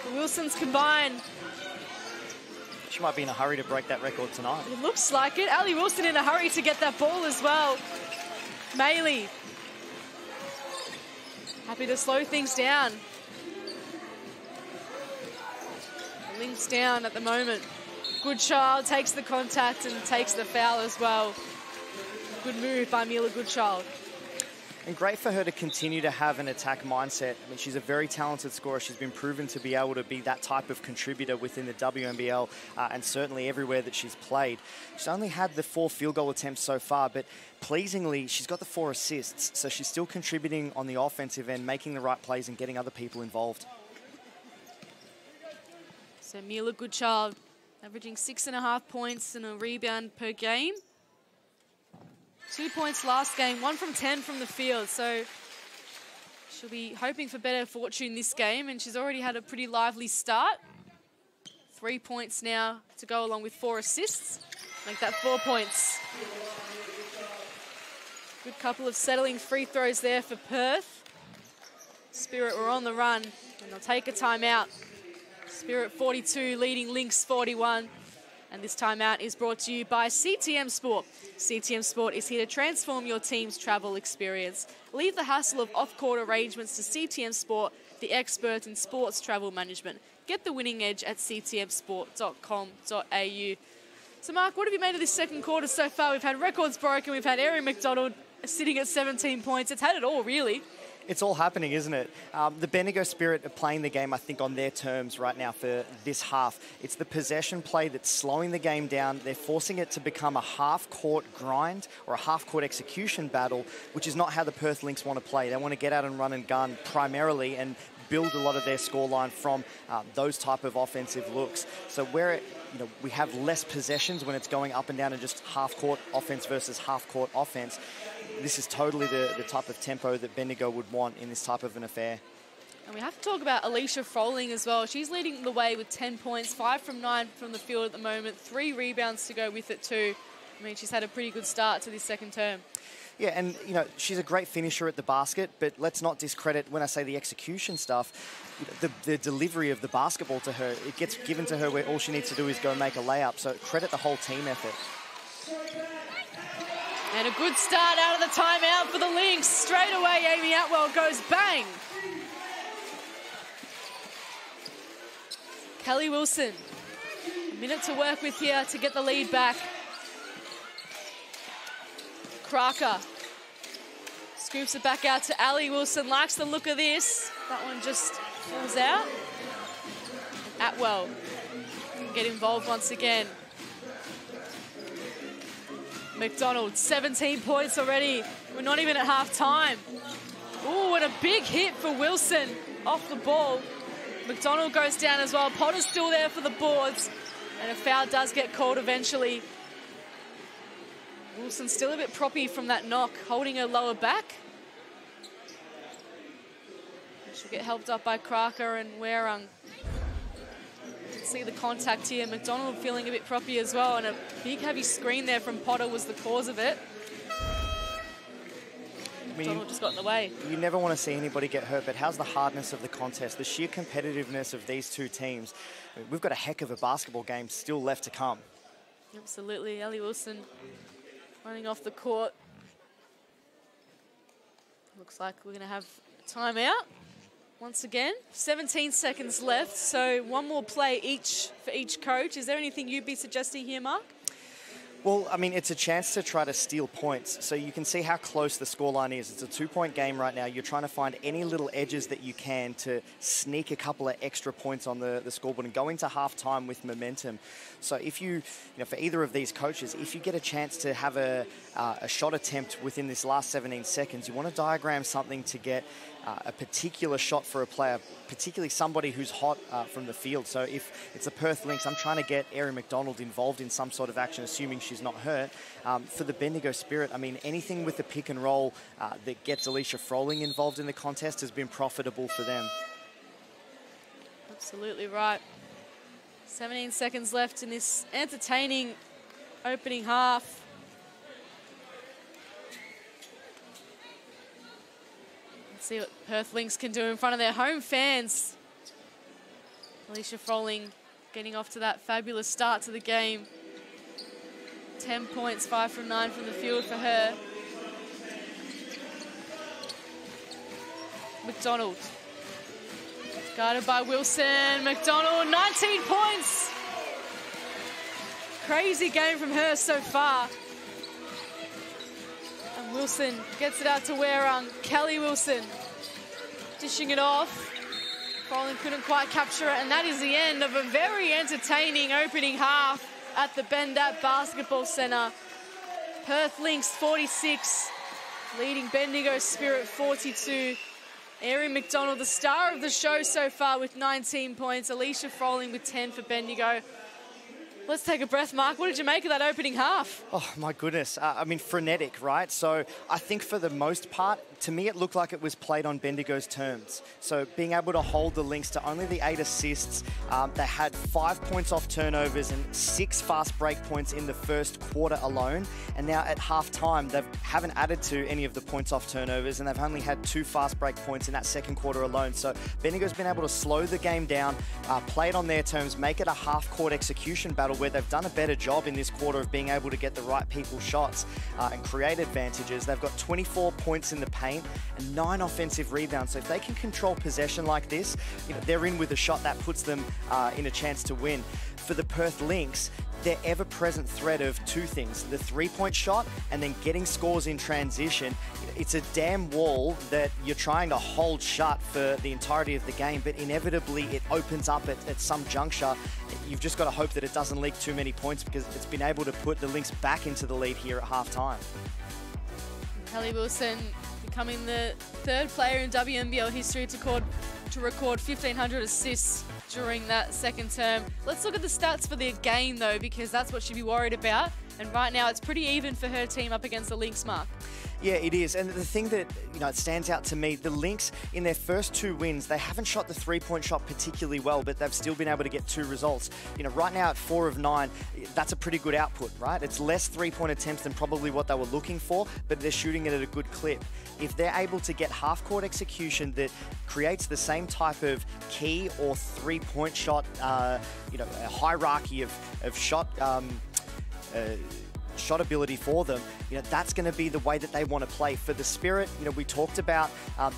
The Wilsons combined. She might be in a hurry to break that record tonight. It looks like it. Ali Wilson in a hurry to get that ball as well. Maley. Happy to slow things down. The Lynx down at the moment. Goodchild takes the contact and takes the foul as well. Good move by Mila Goodchild. And great for her to continue to have an attack mindset. I mean, she's a very talented scorer. She's been proven to be able to be that type of contributor within the WNBL and certainly everywhere that she's played. She's only had the 4 field goal attempts so far, but pleasingly, she's got the 4 assists. So she's still contributing on the offensive end, making the right plays and getting other people involved. So Mila Goodchild averaging 6.5 points and a rebound per game. 2 points last game, 1 from 10 from the field. So she'll be hoping for better fortune this game, and she's already had a pretty lively start. 3 points now to go along with 4 assists. Make that 4 points. Good couple of settling free throws there for Perth. Spirit were on the run, and they'll take a timeout. Spirit 42, leading Lynx 41. And this timeout is brought to you by CTM Sport. CTM Sport is here to transform your team's travel experience. Leave the hassle of off-court arrangements to CTM Sport, the expert in sports travel management. Get the winning edge at ctmsport.com.au. So, Mark, what have you made of this second quarter so far? We've had records broken. We've had Aari McDonald sitting at 17 points. It's had it all, really. It's all happening, isn't it? The Bendigo Spirit are playing the game, I think, on their terms right now for this half. It's the possession play that's slowing the game down. They're forcing it to become a half-court grind or a half-court execution battle, which is not how the Perth Lynx want to play. They want to get out and run and gun primarily and build a lot of their scoreline from those type of offensive looks. So where it, we have less possessions when it's going up and down and just half-court offense versus half-court offense. This is totally the type of tempo that Bendigo would want in this type of an affair. And we have to talk about Alicia Froling as well. She's leading the way with 10 points, 5 from 9 from the field at the moment, 3 rebounds to go with it too. I mean, she's had a pretty good start to this second term. Yeah, and, she's a great finisher at the basket, but let's not discredit, when I say the execution stuff, the delivery of the basketball to her. It gets given to her where all she needs to do is go make a layup. So credit the whole team effort. And a good start out of the timeout for the Lynx. Straight away, Amy Atwell goes bang. Kelly Wilson, a minute to work with here to get the lead back. Kraker scoops it back out to Ali Wilson. Likes the look of this. That one just falls out. Atwell can get involved once again. McDonald, 17 points already. We're not even at half time. Ooh, and a big hit for Wilson off the ball. McDonald goes down as well. Potter's still there for the boards. And a foul does get called eventually. Wilson still a bit proppy from that knock, holding her lower back. She'll get helped up by Kraker and Wehrung. See the contact here. McDonald feeling a bit proppy as well, and a big heavy screen there from Potter was the cause of it. McDonald just got in the way. You never want to see anybody get hurt, but how's the hardness of the contest, the sheer competitiveness of these two teams? We've got a heck of a basketball game still left to come. Absolutely. Ali Wilson running off the court. Looks like we're going to have a timeout. Once again, 17 seconds left, so one more play each for each coach. Is there anything you'd be suggesting here, Mark? Well, I mean, it's a chance to try to steal points. So you can see how close the scoreline is. It's a two-point game right now. You're trying to find any little edges that you can to sneak a couple of extra points on the scoreboard and go into halftime with momentum. So if you for either of these coaches, if you get a chance to have a shot attempt within this last 17 seconds, you want to diagram something to get a particular shot for a player, particularly somebody who's hot from the field. So if it's the Perth Lynx, I'm trying to get Aari McDonald involved in some sort of action, assuming she's not hurt. For the Bendigo Spirit, I mean, anything with the pick and roll that gets Alicia Froling involved in the contest has been profitable for them. Absolutely right. 17 seconds left in this entertaining opening half. See what Perth Lynx can do in front of their home fans. Alicia Froling getting off to that fabulous start to the game. 10 points, 5 from 9 from the field for her. McDonald. Guarded by Wilson. McDonald, 19 points. Crazy game from her so far. Wilson gets it out to Wehrung. Kelly Wilson dishing it off. Froling couldn't quite capture it, and that is the end of a very entertaining opening half at the Bendat Basketball Centre. Perth Lynx 46, leading Bendigo Spirit 42. Aari McDonald, the star of the show so far with 19 points. Alicia Froling with 10 for Bendigo. Let's take a breath, Mark. What did you make of that opening half? Oh, my goodness. I mean, frenetic, right? So I think for the most part, to me, it looked like it was played on Bendigo's terms. So being able to hold the Lynx to only the 8 assists, they had 5 points off turnovers and 6 fast break points in the first quarter alone. And now at halftime, they haven't added to any of the points off turnovers, and they've only had 2 fast break points in that second quarter alone. So Bendigo's been able to slow the game down, play it on their terms, make it a half-court execution battle, where they've done a better job in this quarter of being able to get the right people shots and create advantages. They've got 24 points in the paint and 9 offensive rebounds. So if they can control possession like this, you know, they're in with a shot that puts them in a chance to win. For the Perth Lynx, their ever-present threat of 2 things, the three-point shot and then getting scores in transition. It's a damn wall that you're trying to hold shut for the entirety of the game, but inevitably it opens up at some juncture. You've just got to hope that it doesn't leak too many points, because it's been able to put the Lynx back into the lead here at halftime. Kelly Wilson becoming the 3rd player in WNBL history to record 1,500 assists during that second term. Let's look at the stats for their game, though, because that's what she'd be worried about. And right now, it's pretty even for her team up against the Lynx, Mark. Yeah, it is. And the thing that, you know, it stands out to me, the Lynx, in their first 2 wins, they haven't shot the three-point shot particularly well, but they've still been able to get 2 results. You know, right now at 4 of 9, that's a pretty good output, right? It's less three-point attempts than probably what they were looking for, but they're shooting it at a good clip. If they're able to get half-court execution that creates the same type of key or three-point shot, you know, a hierarchy of shot, shot ability for them, you know, that's going to be the way that they want to play. For the Spirit, you know, we talked about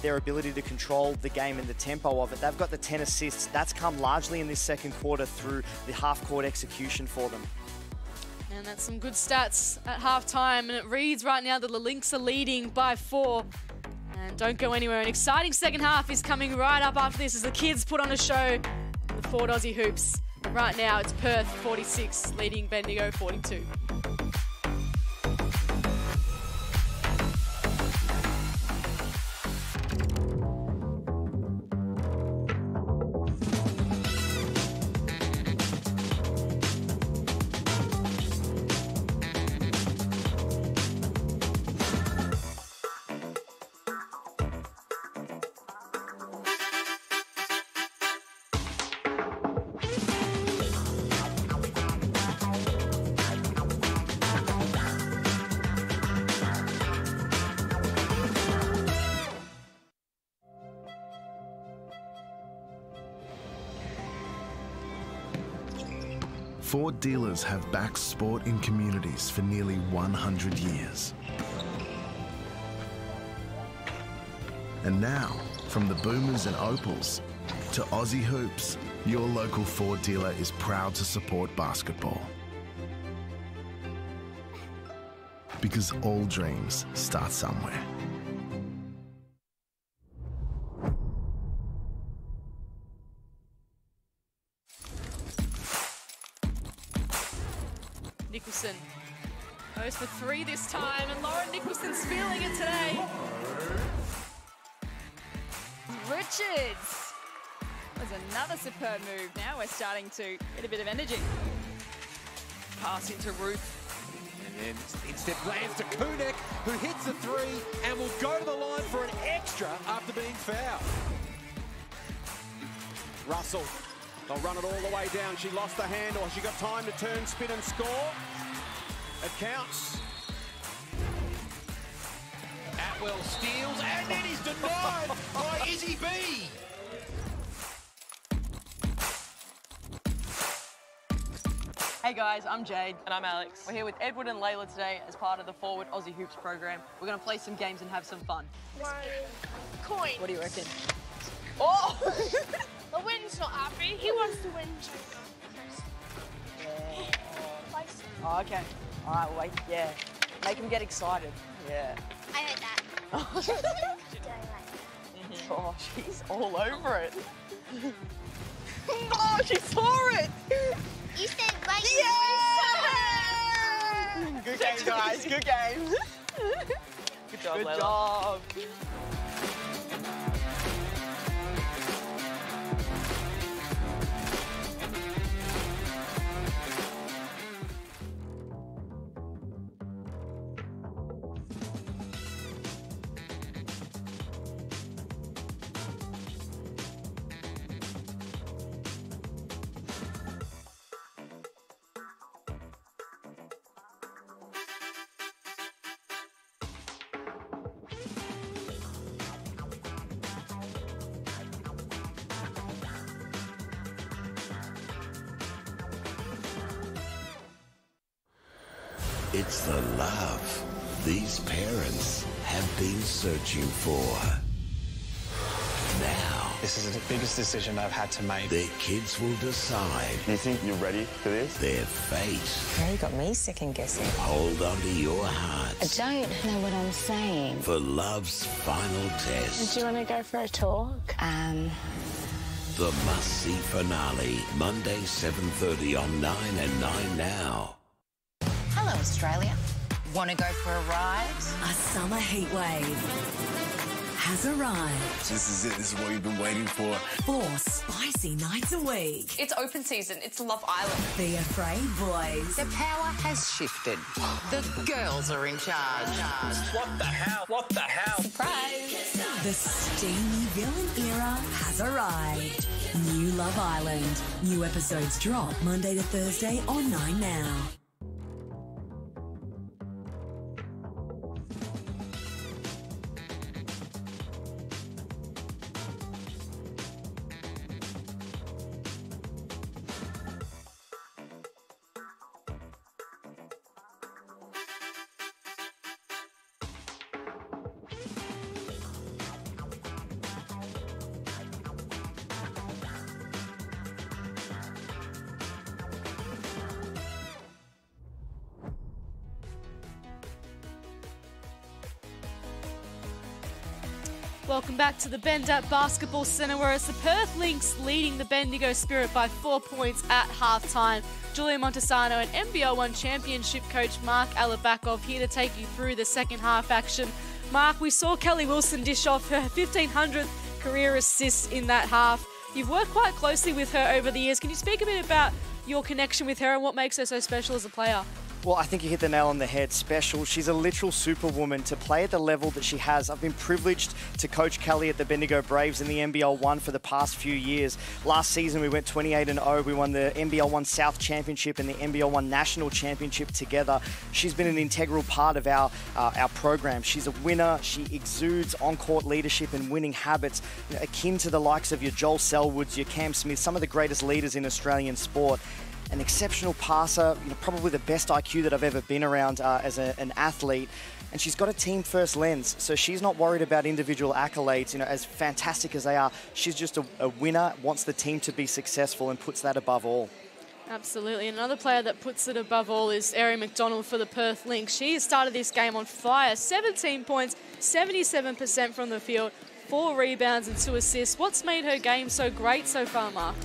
their ability to control the game and the tempo of it. They've got the 10 assists. That's come largely in this second quarter through the half-court execution for them. And that's some good stats at halftime. And it reads right now that the Lynx are leading by 4. And don't go anywhere. An exciting second half is coming right up after this as the kids put on a show with 4 Aussie hoops. And right now it's Perth 46 leading Bendigo 42. Ford dealers have backed sport in communities for nearly 100 years. And now, from the Boomers and Opals to Aussie Hoops, your local Ford dealer is proud to support basketball. Because all dreams start somewhere. Goes for 3 this time, and Lauren Nicholson's feeling it today. Richards. There's another superb move. Now we're starting to get a bit of energy. Pass into Ruth. And then instead lands to Kunic, who hits the 3 and will go to the line for an extra after being fouled. Russell. They'll run it all the way down. She lost the handle. She got time to turn, spin and score. It counts. Atwell steals, and then he's denied by Izzy B. Hey guys, I'm Jade. And I'm Alex. We're here with Edward and Layla today as part of the Forward Aussie Hoops program. We're going to play some games and have some fun. Coin. What do you reckon? Oh! The wind's not happy. He wants to win. Yeah. Oh, okay. All right, wait. Yeah. Make him get excited. Yeah. I heard that. Oh, she's all over it. Oh, she saw it. You said wait. Yeah! Good game, guys. Good game. Good job, Layla. Good job. It's the love these parents have been searching for. Now, this is the biggest decision I've had to make. Their kids will decide. Do you think you're ready for this? Their fate. Now you got me second guessing. Hold on to your heart. I don't know what I'm saying. For love's final test. Do you want to go for a talk? The must-see finale, Monday 7:30 on 9 and 9 now. Hello, Australia. Want to go for a ride? A summer heatwave has arrived. This is it. This is what you've been waiting for. 4 spicy nights a week. It's open season. It's Love Island. Be afraid, boys. The power has shifted. The girls are in charge. What the hell? What the hell? Surprise. The steamy villain era has arrived. New Love Island. New episodes drop Monday to Thursday on 9 now. Welcome back to the Bendat Basketball Centre, where it's the Perth Lynx leading the Bendigo Spirit by 4 points at halftime. Julian Montesano and NBL One Championship coach Mark Alabakov here to take you through the second half action. Mark, we saw Kelly Wilson dish off her 1,500th career assist in that half. You've worked quite closely with her over the years. Can you speak a bit about your connection with her and what makes her so special as a player? Well, I think you hit the nail on the head. Special. She's a literal superwoman. To play at the level that she has, I've been privileged to coach Kelly at the Bendigo Braves in the NBL One for the past few years. Last season, we went 28-0. We won the NBL One South Championship and the NBL One National Championship together. She's been an integral part of our program. She's a winner. She exudes on-court leadership and winning habits, you know, akin to the likes of your Joel Selwoods, your Cam Smith, some of the greatest leaders in Australian sport. An exceptional passer, you know, probably the best IQ that I've ever been around as an athlete. And she's got a team-first lens, so she's not worried about individual accolades, you know, as fantastic as they are. She's just a winner, wants the team to be successful and puts that above all. Absolutely. Another player that puts it above all is Aari McDonald for the Perth Lynx. She has started this game on fire. 17 points, 77% from the field, 4 rebounds and 2 assists. What's made her game so great so far, Mark?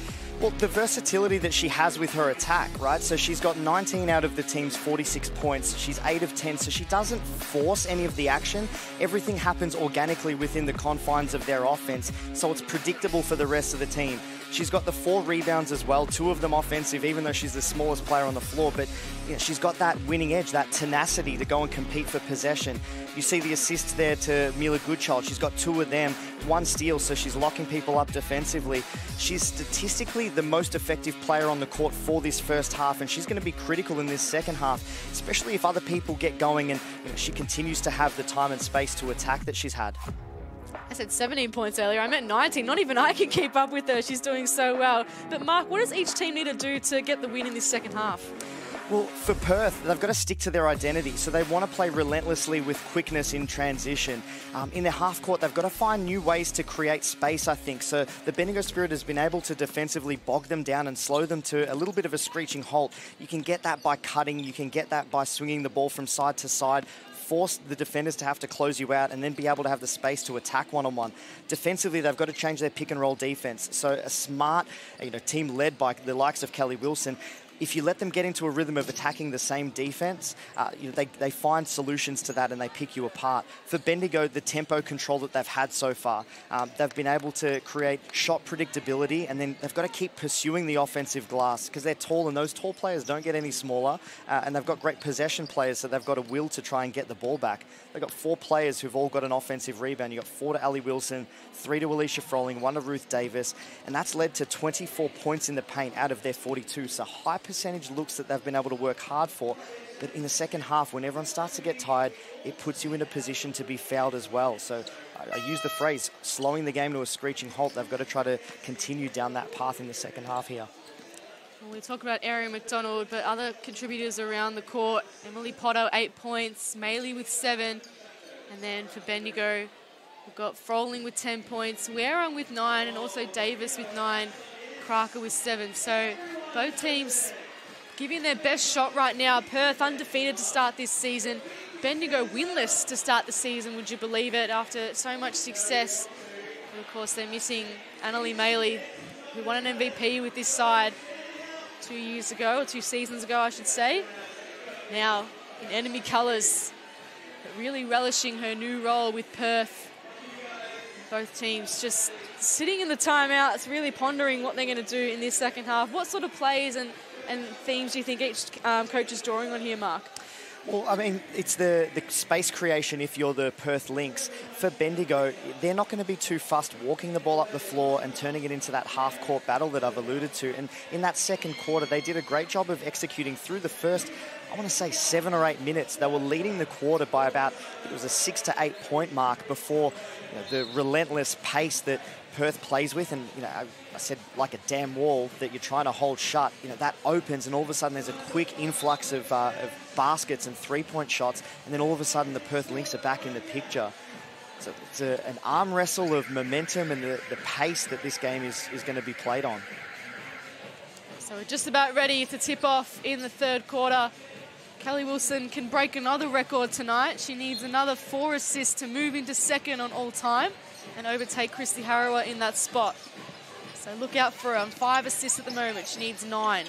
Well, the versatility that she has with her attack, right? So she's got 19 out of the team's 46 points. She's 8 of 10, so she doesn't force any of the action. Everything happens organically within the confines of their offense, so it's predictable for the rest of the team. She's got the 4 rebounds as well, 2 of them offensive, even though she's the smallest player on the floor. But you know, she's got that winning edge, that tenacity to go and compete for possession. You see the assists there to Mila Goodchild. She's got 2 of them, 1 steal, so she's locking people up defensively. She's statistically the most effective player on the court for this first half, and she's going to be critical in this second half, especially if other people get going and you know, she continues to have the time and space to attack that she's had. I said 17 points earlier, I meant 19. Not even I can keep up with her. She's doing so well. But Mark, what does each team need to do to get the win in this second half? Well, for Perth, they've got to stick to their identity. So they want to play relentlessly with quickness in transition. In their half court, they've got to find new ways to create space, I think. So the Bendigo Spirit has been able to defensively bog them down and slow them to a little bit of a screeching halt. You can get that by cutting. You can get that by swinging the ball from side to side. Force the defenders to have to close you out and then be able to have the space to attack one-on-one. Defensively, they've got to change their pick-and-roll defense. So a smart, you know, team led by the likes of Kelly Wilson, if you let them get into a rhythm of attacking the same defense, you know, they find solutions to that and they pick you apart. For Bendigo, the tempo control that they've had so far, they've been able to create shot predictability and then they've got to keep pursuing the offensive glass because they're tall and those tall players don't get any smaller and they've got great possession players, so they've got a will to try and get the ball back. They've got 4 players who've all got an offensive rebound. You've got 4 to Ali Wilson, 3 to Alicia Froling, 1 to Ruth Davis, and that's led to 24 points in the paint out of their 42, so high percentage looks that they've been able to work hard for. But in the second half, when everyone starts to get tired, it puts you in a position to be fouled as well. So I use the phrase, slowing the game to a screeching halt. They've got to try to continue down that path in the second half here. Well, we talk about Aari McDonald, but other contributors around the court, Emily Potter, 8 points, Maley with 7, and then for Bendigo, we've got Froling with 10 points, Wehrung with 9, and also Davis with 9, Kraker with 7. So both teams giving their best shot right now. Perth undefeated to start this season. Bendigo winless to start the season, would you believe it, after so much success. And of course, they're missing Anneli Maley, who won an MVP with this side 2 seasons ago, I should say. Now in enemy colours, but really relishing her new role with Perth. Both teams just sitting in the timeouts, really pondering what they're going to do in this second half. What sort of plays and themes do you think each coach is drawing on here, Mark? Well, I mean, it's the space creation if you're the Perth Lynx. For Bendigo, they're not going to be too fussed walking the ball up the floor and turning it into that half-court battle that I've alluded to. And in that second quarter, they did a great job of executing through the first, I want to say, 7 or 8 minutes. They were leading the quarter by about, it was a 6 to 8 point mark before, you know, the relentless pace that Perth plays with. And, you know, I said like a damn wall that you're trying to hold shut. You know, that opens and all of a sudden there's a quick influx of baskets and three-point shots. And then all of a sudden the Perth Lynx are back in the picture. So it's an arm wrestle of momentum and the pace that this game is going to be played on. So we're just about ready to tip off in the third quarter. Kelly Wilson can break another record tonight. She needs another 4 assists to move into second on all time and overtake Kristi Harrower in that spot. So look out for her. 5 assists at the moment. She needs 9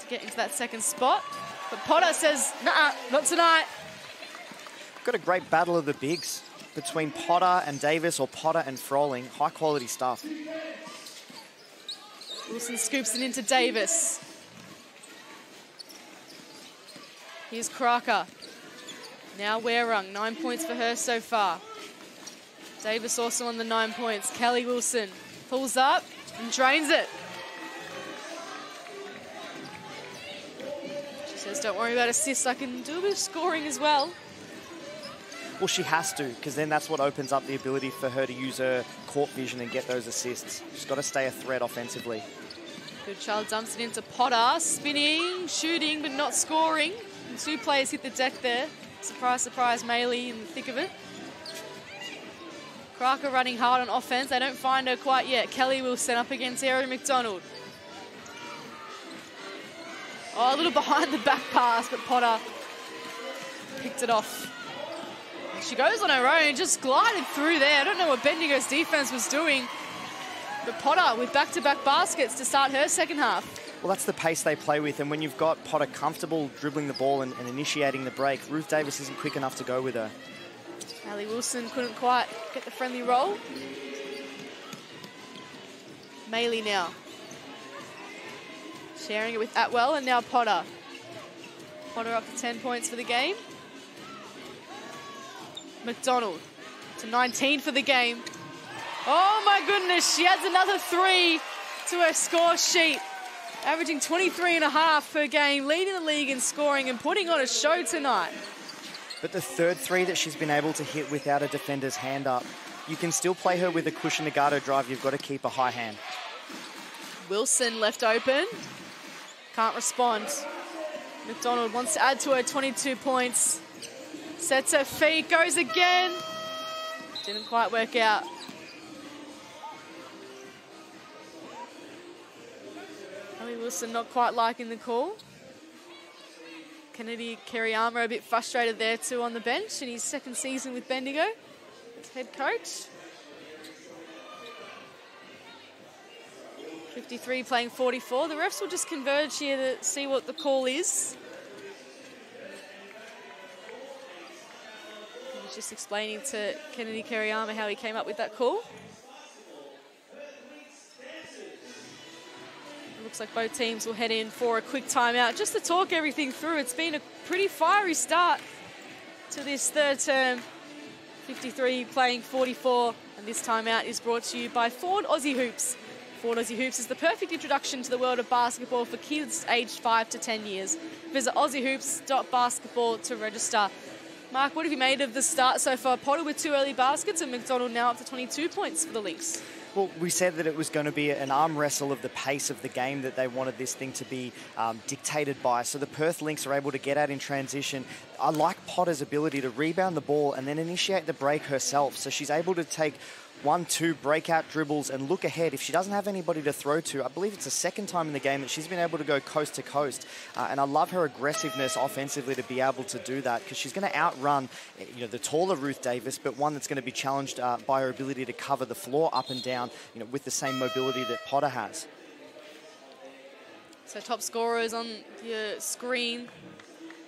to get into that second spot. But Potter says, nah, not tonight. Got a great battle of the bigs between Potter and Davis, or Potter and Froling. High-quality stuff. Wilson scoops it into Davis. Here's Kraker. Now Wehrung, 9 points for her so far. Davis also on the 9 points. Kelly Wilson pulls up and drains it. She says, don't worry about assists, I can do a bit of scoring as well. Well, she has to, because then that's what opens up the ability for her to use her court vision and get those assists. She's got to stay a threat offensively. Goodchild dumps it into Potter, spinning, shooting, but not scoring. And 2 players hit the deck there. Surprise, surprise, Maley in the thick of it. Kraker running hard on offense. They don't find her quite yet. Kelly Wilson up against Aari McDonald. Oh, a little behind the back pass, but Potter picked it off. She goes on her own, just glided through there. I don't know what Bendigo's defense was doing. But Potter with back-to-back baskets to start her second half. Well, that's the pace they play with, and when you've got Potter comfortable dribbling the ball and initiating the break, Ruth Davis isn't quick enough to go with her. Ali Wilson couldn't quite get the friendly roll. Maley now. Sharing it with Atwell, and now Potter. Potter up to 10 points for the game. McDonald to 19 for the game. Oh my goodness, she adds another 3 to her score sheet, averaging 23.5 per game, leading the league in scoring and putting on a show tonight. But the third 3 that she's been able to hit without a defender's hand up, you can still play her with a cushion Nagato drive, you've got to keep a high hand. Wilson left open, can't respond. McDonald wants to add to her 22 points, sets her feet, goes again, didn't quite work out. Ali Wilson not quite liking the call. Kennedy Kereama a bit frustrated there too on the bench in his second season with Bendigo, head coach. 53 playing 44. The refs will just converge here to see what the call is. He's just explaining to Kennedy Kereama how he came up with that call. Looks like both teams will head in for a quick timeout just to talk everything through. It's been a pretty fiery start to this third term. 53 playing 44, and this timeout is brought to you by Ford Aussie Hoops. Ford Aussie Hoops is the perfect introduction to the world of basketball for kids aged 5 to 10 years. Visit aussiehoops.basketball to register. Mark, what have you made of the start so far? Potter with 2 early baskets and McDonald now up to 22 points for the Lynx. Well, we said that it was going to be an arm wrestle of the pace of the game that they wanted this thing to be dictated by. So the Perth Lynx are able to get out in transition. I like Potter's ability to rebound the ball and then initiate the break herself. So she's able to take 1-2 breakout dribbles and look ahead. If she doesn't have anybody to throw to, I believe it's the second time in the game that she's been able to go coast to coast. And I love her aggressiveness offensively to be able to do that, because she's going to outrun, you know, the taller Ruth Davis, but one that's going to be challenged by her ability to cover the floor up and down, you know, with the same mobility that Potter has. So top scorers on your screen.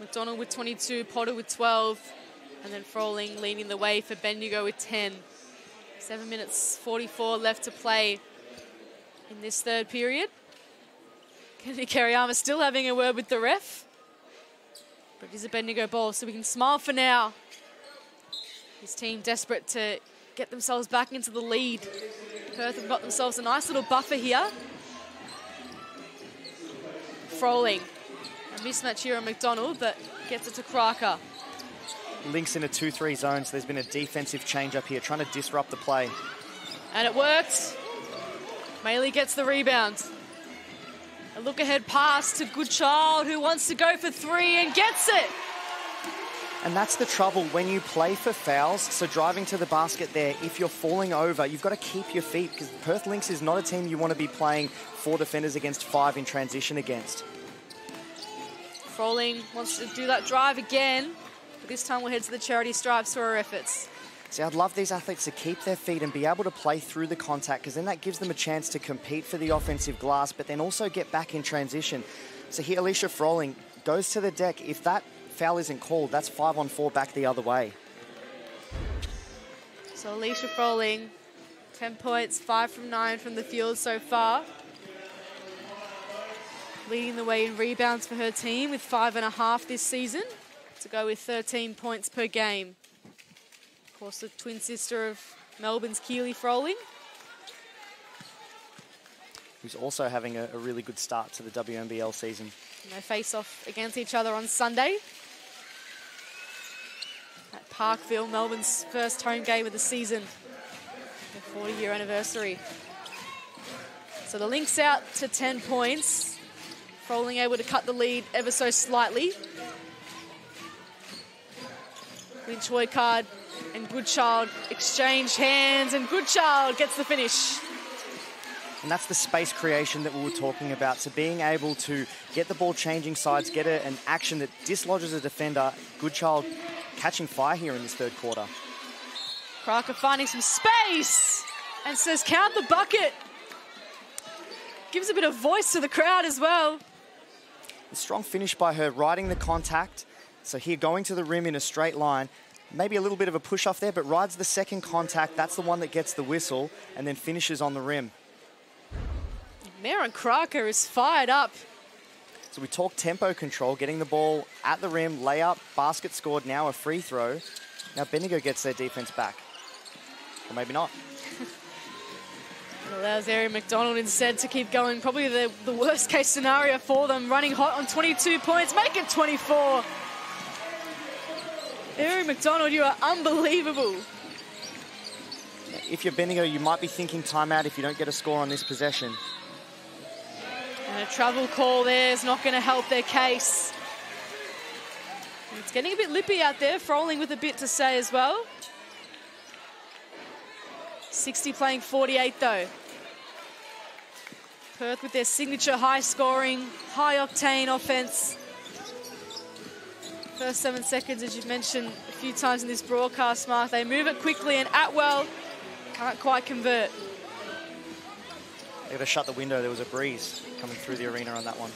McDonald with 22, Potter with 12, and then Froling leading the way for Bendigo with 10. 7:44 left to play in this third period. Kennedy Kereama still having a word with the ref. But it is a Bendigo ball, so we can smile for now. His team desperate to get themselves back into the lead. Perth have got themselves a nice little buffer here. Froling. A mismatch here on McDonald, but gets it to Kraker. Lynx in a 2-3 zone, so there's been a defensive change up here, trying to disrupt the play. And it worked. Maley gets the rebound. A look-ahead pass to Goodchild, who wants to go for three and gets it. And that's the trouble when you play for fouls. So driving to the basket there, if you're falling over, you've got to keep your feet, because Perth Lynx is not a team you want to be playing 4 defenders against 5 in transition against. Froling wants to do that drive again. But this time we'll head to the charity stripes for our efforts. See, I'd love these athletes to keep their feet and be able to play through the contact, because then that gives them a chance to compete for the offensive glass, but then also get back in transition. So here Alicia Froling goes to the deck. If that foul isn't called, that's 5-on-4 back the other way. So Alicia Froling, 10 points, 5 from 9 from the field so far. Leading the way in rebounds for her team with 5.5 this season. To go with 13 points per game. Of course, the twin sister of Melbourne's Kelly Froling, who's also having a really good start to the WNBL season. And they face off against each other on Sunday at Parkville, Melbourne's first home game of the season, their 40-year anniversary. So the Lynx out to 10 points. Froling able to cut the lead ever so slightly. Clinch-Hoycard and Goodchild exchange hands, and Goodchild gets the finish. And that's the space creation that we were talking about. So being able to get the ball changing sides, get an action that dislodges a defender. Goodchild catching fire here in this third quarter. Kraker finding some space and says, count the bucket. Gives a bit of voice to the crowd as well. A strong finish by her, riding the contact. So here going to the rim in a straight line, maybe a little bit of a push off there, but rides the second contact. That's the one that gets the whistle and then finishes on the rim. Maren Kraker is fired up. So we talk tempo control, getting the ball at the rim, layup, basket scored, now a free throw. Now Bendigo gets their defense back. Or maybe not. It allows Aari McDonald instead to keep going. Probably the worst case scenario for them, running hot on 22 points, make it 24. Aari McDonald, you are unbelievable. If you're Bendigo, you might be thinking timeout if you don't get a score on this possession. And a travel call there is not going to help their case. And it's getting a bit lippy out there. Froling with a bit to say as well. 60 playing 48 though. Perth with their signature high scoring, high octane offense. First 7 seconds, as you've mentioned a few times in this broadcast, Mark, they move it quickly, and Atwell can't quite convert. They've got to shut the window. There was a breeze coming through the arena on that one.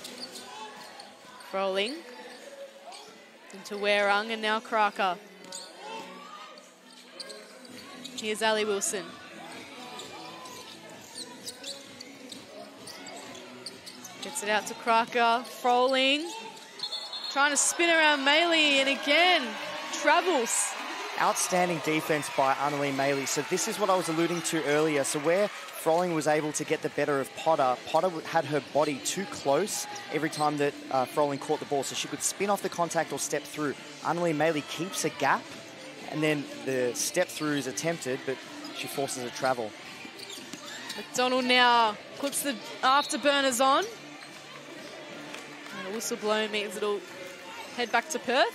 Froling into Wehrung, and now Kraker. Here's Ali Wilson. Gets it out to Kraker. Froling. Trying to spin around Maley, and again, travels. Outstanding defense by Anneli Maley. So this is what I was alluding to earlier. So where Froling was able to get the better of Potter, Potter had her body too close every time that Froling caught the ball. So she could spin off the contact or step through. Anneli Maley keeps a gap, and then the step through is attempted, but she forces a travel. McDonald now puts the afterburners on. And a whistle blow means it'll head back to Perth.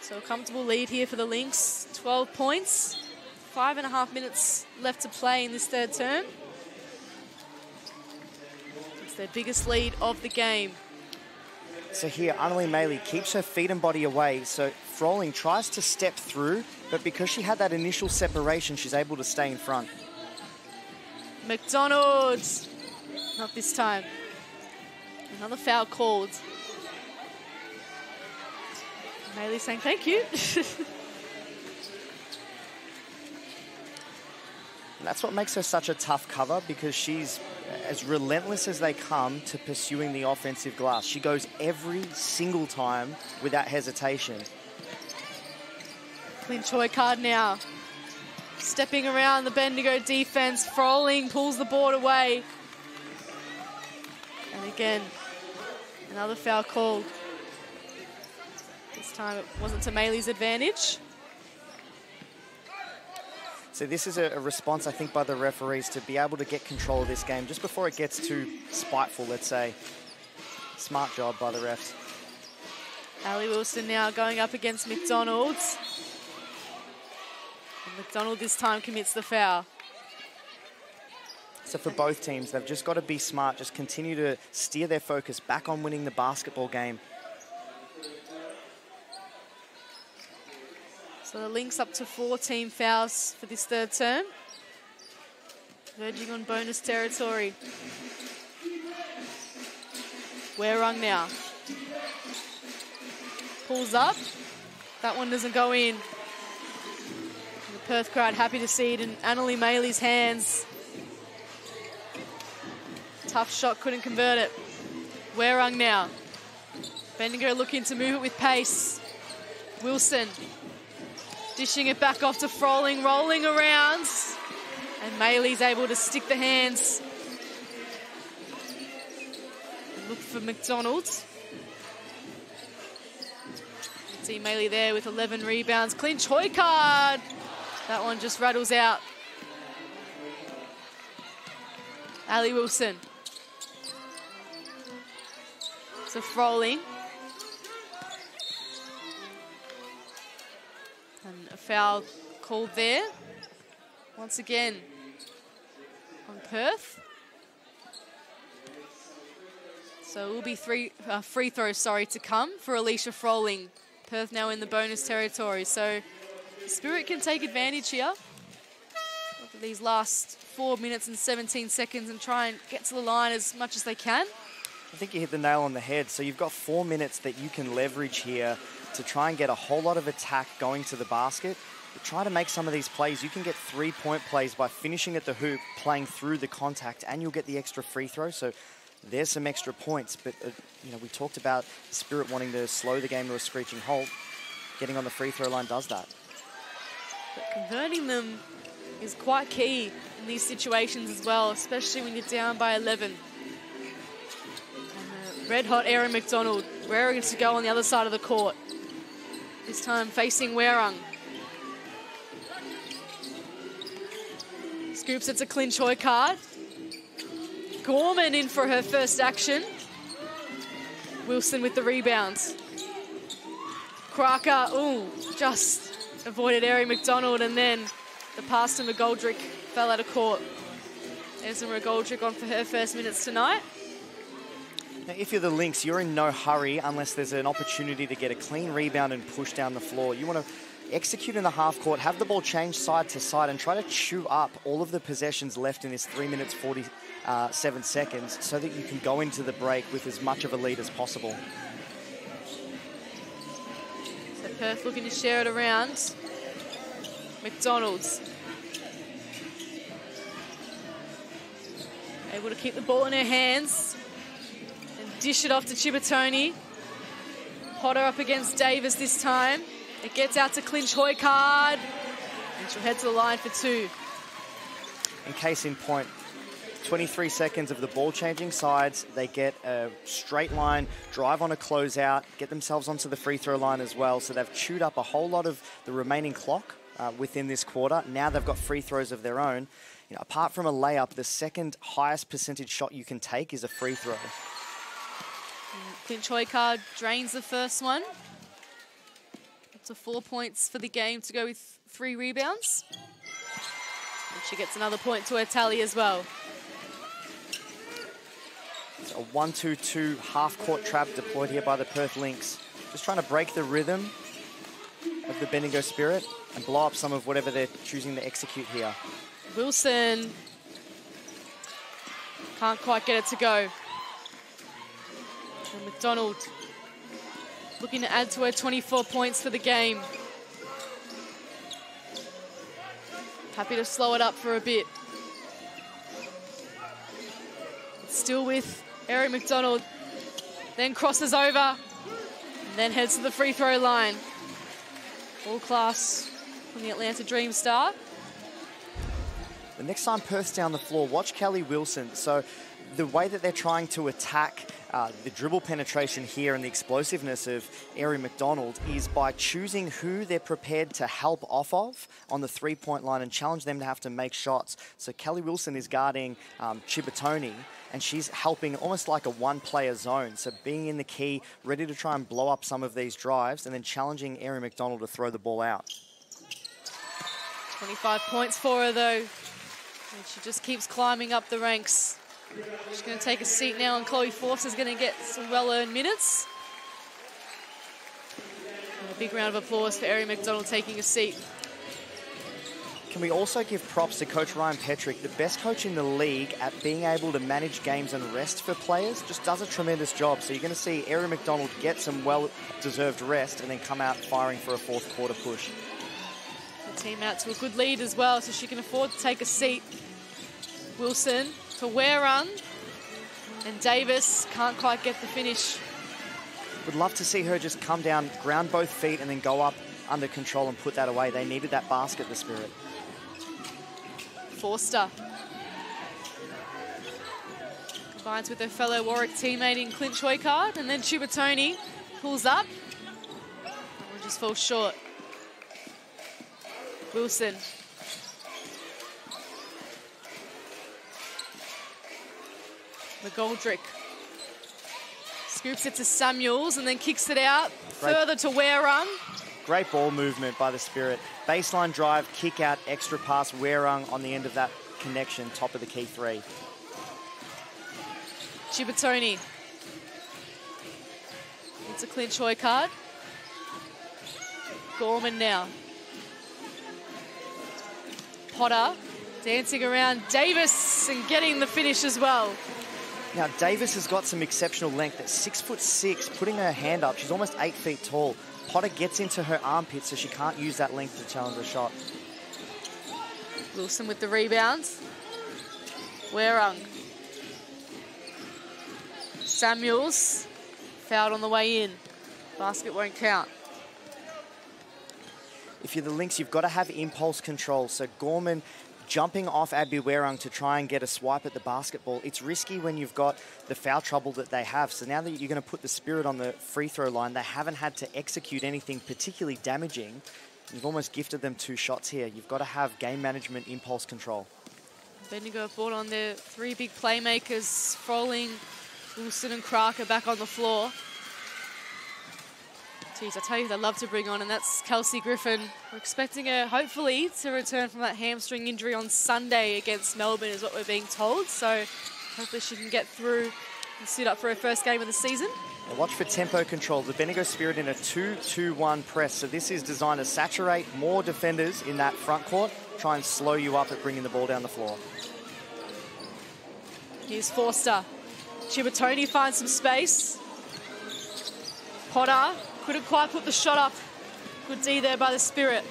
So a comfortable lead here for the Lynx, 12 points. 5.5 minutes left to play in this third term. It's their biggest lead of the game. So here, Anneli Maley keeps her feet and body away. So Froling tries to step through, but because she had that initial separation, she's able to stay in front. McDonald, not this time. Another foul called. Maley saying thank you. And that's what makes her such a tough cover, because she's as relentless as they come to pursuing the offensive glass. She goes every single time without hesitation. Clinch-Hoycard now stepping around the Bendigo defense. Froling pulls the board away. And again, another foul called. This time it wasn't to Maley's advantage. So this is a response, I think, by the referees to be able to get control of this game just before it gets too spiteful, let's say. Smart job by the refs. Ali Wilson now going up against McDonald. And McDonald this time commits the foul. So for both teams, they've just got to be smart, just continue to steer their focus back on winning the basketball game. So the Lynx up to 14 fouls for this third term. Verging on bonus territory. Wehrung now. Pulls up. That one doesn't go in. And the Perth crowd happy to see it in Anneli Maley's hands. Tough shot, couldn't convert it. Wehrung now. Bendigo looking to move it with pace. Wilson. Dishing it back off to Froling, rolling around. And Maley's able to stick the hands. Look for McDonald. You see Maley there with 11 rebounds. Clinch-Hoycard. That one just rattles out. Ali Wilson. So Froling. And a foul called there, once again, on Perth. So it will be three free throws to come for Alicia Froling. Perth now in the bonus territory, so Spirit can take advantage here. Look at these last 4 minutes and 17 seconds and try and get to the line as much as they can. I think you hit the nail on the head. So you've got 4 minutes that you can leverage here to try and get a whole lot of attack going to the basket. But try to make some of these plays. You can get three-point plays by finishing at the hoop, playing through the contact, and you'll get the extra free throw. So there's some extra points. But, you know, we talked about Spirit wanting to slow the game to a screeching halt. Getting on the free throw line does that. But converting them is quite key in these situations as well, especially when you're down by 11. Red-hot Aari McDonald, raring to go on the other side of the court. This time facing Wehrung. Scoops it to Clinch-Hoycard. Gorman in for her first action. Wilson with the rebounds. Kraker, ooh, just avoided Aari McDonald, and then the pass to McGoldrick fell out of court. Ezra McGoldrick on for her first minutes tonight. Now, if you're the Lynx, you're in no hurry unless there's an opportunity to get a clean rebound and push down the floor. You want to execute in the half court, have the ball change side to side, and try to chew up all of the possessions left in this 3 minutes, 47 seconds so that you can go into the break with as much of a lead as possible. So Perth looking to share it around. McDonald's. Able to keep the ball in her hands. Dish it off to Chibatoni. Potter up against Davis this time. It gets out to Clinch-Hoycard. And she'll head to the line for two. And case in point, 23 seconds of the ball changing sides. They get a straight line, drive on a closeout, get themselves onto the free throw line as well. So they've chewed up a whole lot of the remaining clock. within this quarter. Now they've got free throws of their own. You know, apart from a layup, the second highest percentage shot you can take is a free throw. Clinch-Hoycard drains the first one. Up to 4 points for the game to go with 3 rebounds. And she gets another point to her tally as well. It's a 1-2-2 half-court trap deployed here by the Perth Lynx. Just trying to break the rhythm of the Bendigo Spirit and blow up some of whatever they're choosing to execute here. Wilson can't quite get it to go. And McDonald looking to add to her 24 points for the game. Happy to slow it up for a bit. Still with Aari McDonald. Then crosses over. And then heads to the free throw line. All class from the Atlanta Dream Star. The next time Perth's down the floor, watch Kelly Wilson. So the way that they're trying to attack the dribble penetration here and the explosiveness of Aari McDonald is by choosing who they're prepared to help off of on the three-point line and challenge them to have to make shots. So Kelly Wilson is guarding Chibatoni, and she's helping almost like a one-player zone. So being in the key, ready to try and blow up some of these drives and then challenging Aari McDonald to throw the ball out. 25 points for her, though. And she just keeps climbing up the ranks. She's going to take a seat now, and Chloe Forster is going to get some well-earned minutes. And a big round of applause for Aari McDonald taking a seat. Can we also give props to Coach Ryan Petrick, the best coach in the league at being able to manage games and rest for players? Just does a tremendous job. So you're going to see Aari McDonald get some well-deserved rest and then come out firing for a fourth-quarter push. The team out to a good lead as well, so she can afford to take a seat. Wilson to Wehrung, and Davis can't quite get the finish. Would love to see her just come down, ground both feet, and then go up under control and put that away. They needed that basket, the Spirit. Forster combines with her fellow Warwick teammate in Clinch-Hoycard, and then Chibatoni pulls up and just falls short. Wilson. McGoldrick scoops it to Samuels and then kicks it out. Great. Further to Wehrung. Great ball movement by the Spirit. Baseline drive, kick out, extra pass. Wehrung on the end of that connection, top of the key three. Chibatoni. It's a Clinch-Hoycard. Gorman now. Potter dancing around Davis and getting the finish as well. Now, Davis has got some exceptional length at 6'6", putting her hand up. She's almost 8 feet tall. Potter gets into her armpit, so she can't use that length to challenge her shot. Wilson with the rebounds. Wehrung. Samuels fouled on the way in. Basket won't count. If you're the Lynx, you've got to have impulse control. So Gorman jumping off Abby Wehrung to try and get a swipe at the basketball. It's risky when you've got the foul trouble that they have. So now that you're going to put the Spirit on the free throw line, they haven't had to execute anything particularly damaging. You've almost gifted them 2 shots here. You've got to have game management, impulse control. Bendigo have brought on their 3 big playmakers. Froling, Wilson and Kraker back on the floor. Geez, I tell you who they love to bring on, and that's Kelsey Griffin. We're expecting her, hopefully, to return from that hamstring injury on Sunday against Melbourne, is what we're being told. So hopefully she can get through and suit up for her first game of the season. Now watch for tempo control. The Bendigo Spirit in a 2-2-1 press. So this is designed to saturate more defenders in that front court, try and slow you up at bringing the ball down the floor. Here's Forster. Chibatoni finds some space. Potter couldn't quite put the shot up. Good D there by the Spirit.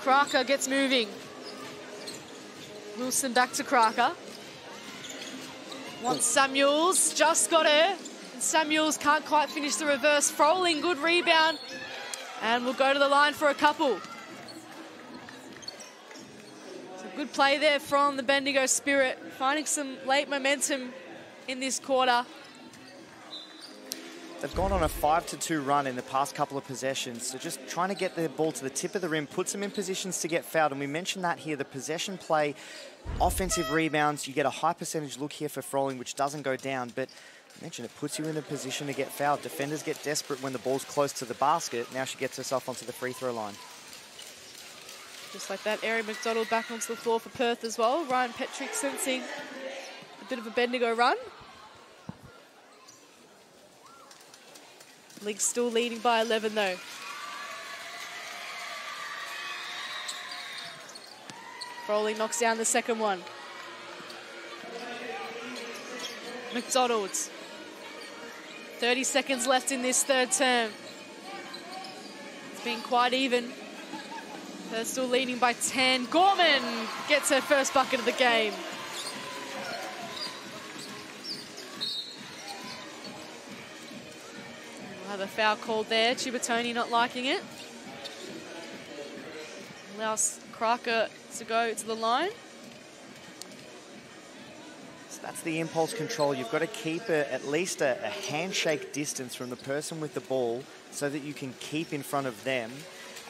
Kraker gets moving. Wilson back to Kraker. Wants Samuels, just got her. And Samuels can't quite finish the reverse. Froling, good rebound. And we'll go to the line for a couple. So good play there from the Bendigo Spirit. Finding some late momentum in this quarter. They've gone on a 5-2 run in the past couple of possessions. So just trying to get the ball to the tip of the rim, puts them in positions to get fouled. And we mentioned that here, the possession play, offensive rebounds. You get a high percentage look here for Froling, which doesn't go down. But I mentioned it puts you in a position to get fouled. Defenders get desperate when the ball's close to the basket. Now she gets herself onto the free throw line. Just like that, Aari McDonald back onto the floor for Perth as well. Ryan Petrick sensing a bit of a Bendigo run. League still leading by 11 though. Froling knocks down the second one. McDonald's. 30 seconds left in this third term. It's been quite even. They're still leading by 10. Gorman gets her first bucket of the game. We'll have a foul called there. Chibatoni not liking it. Allows Kraker to go to the line. So that's the impulse control. You've got to keep at least a handshake distance from the person with the ball so that you can keep in front of them.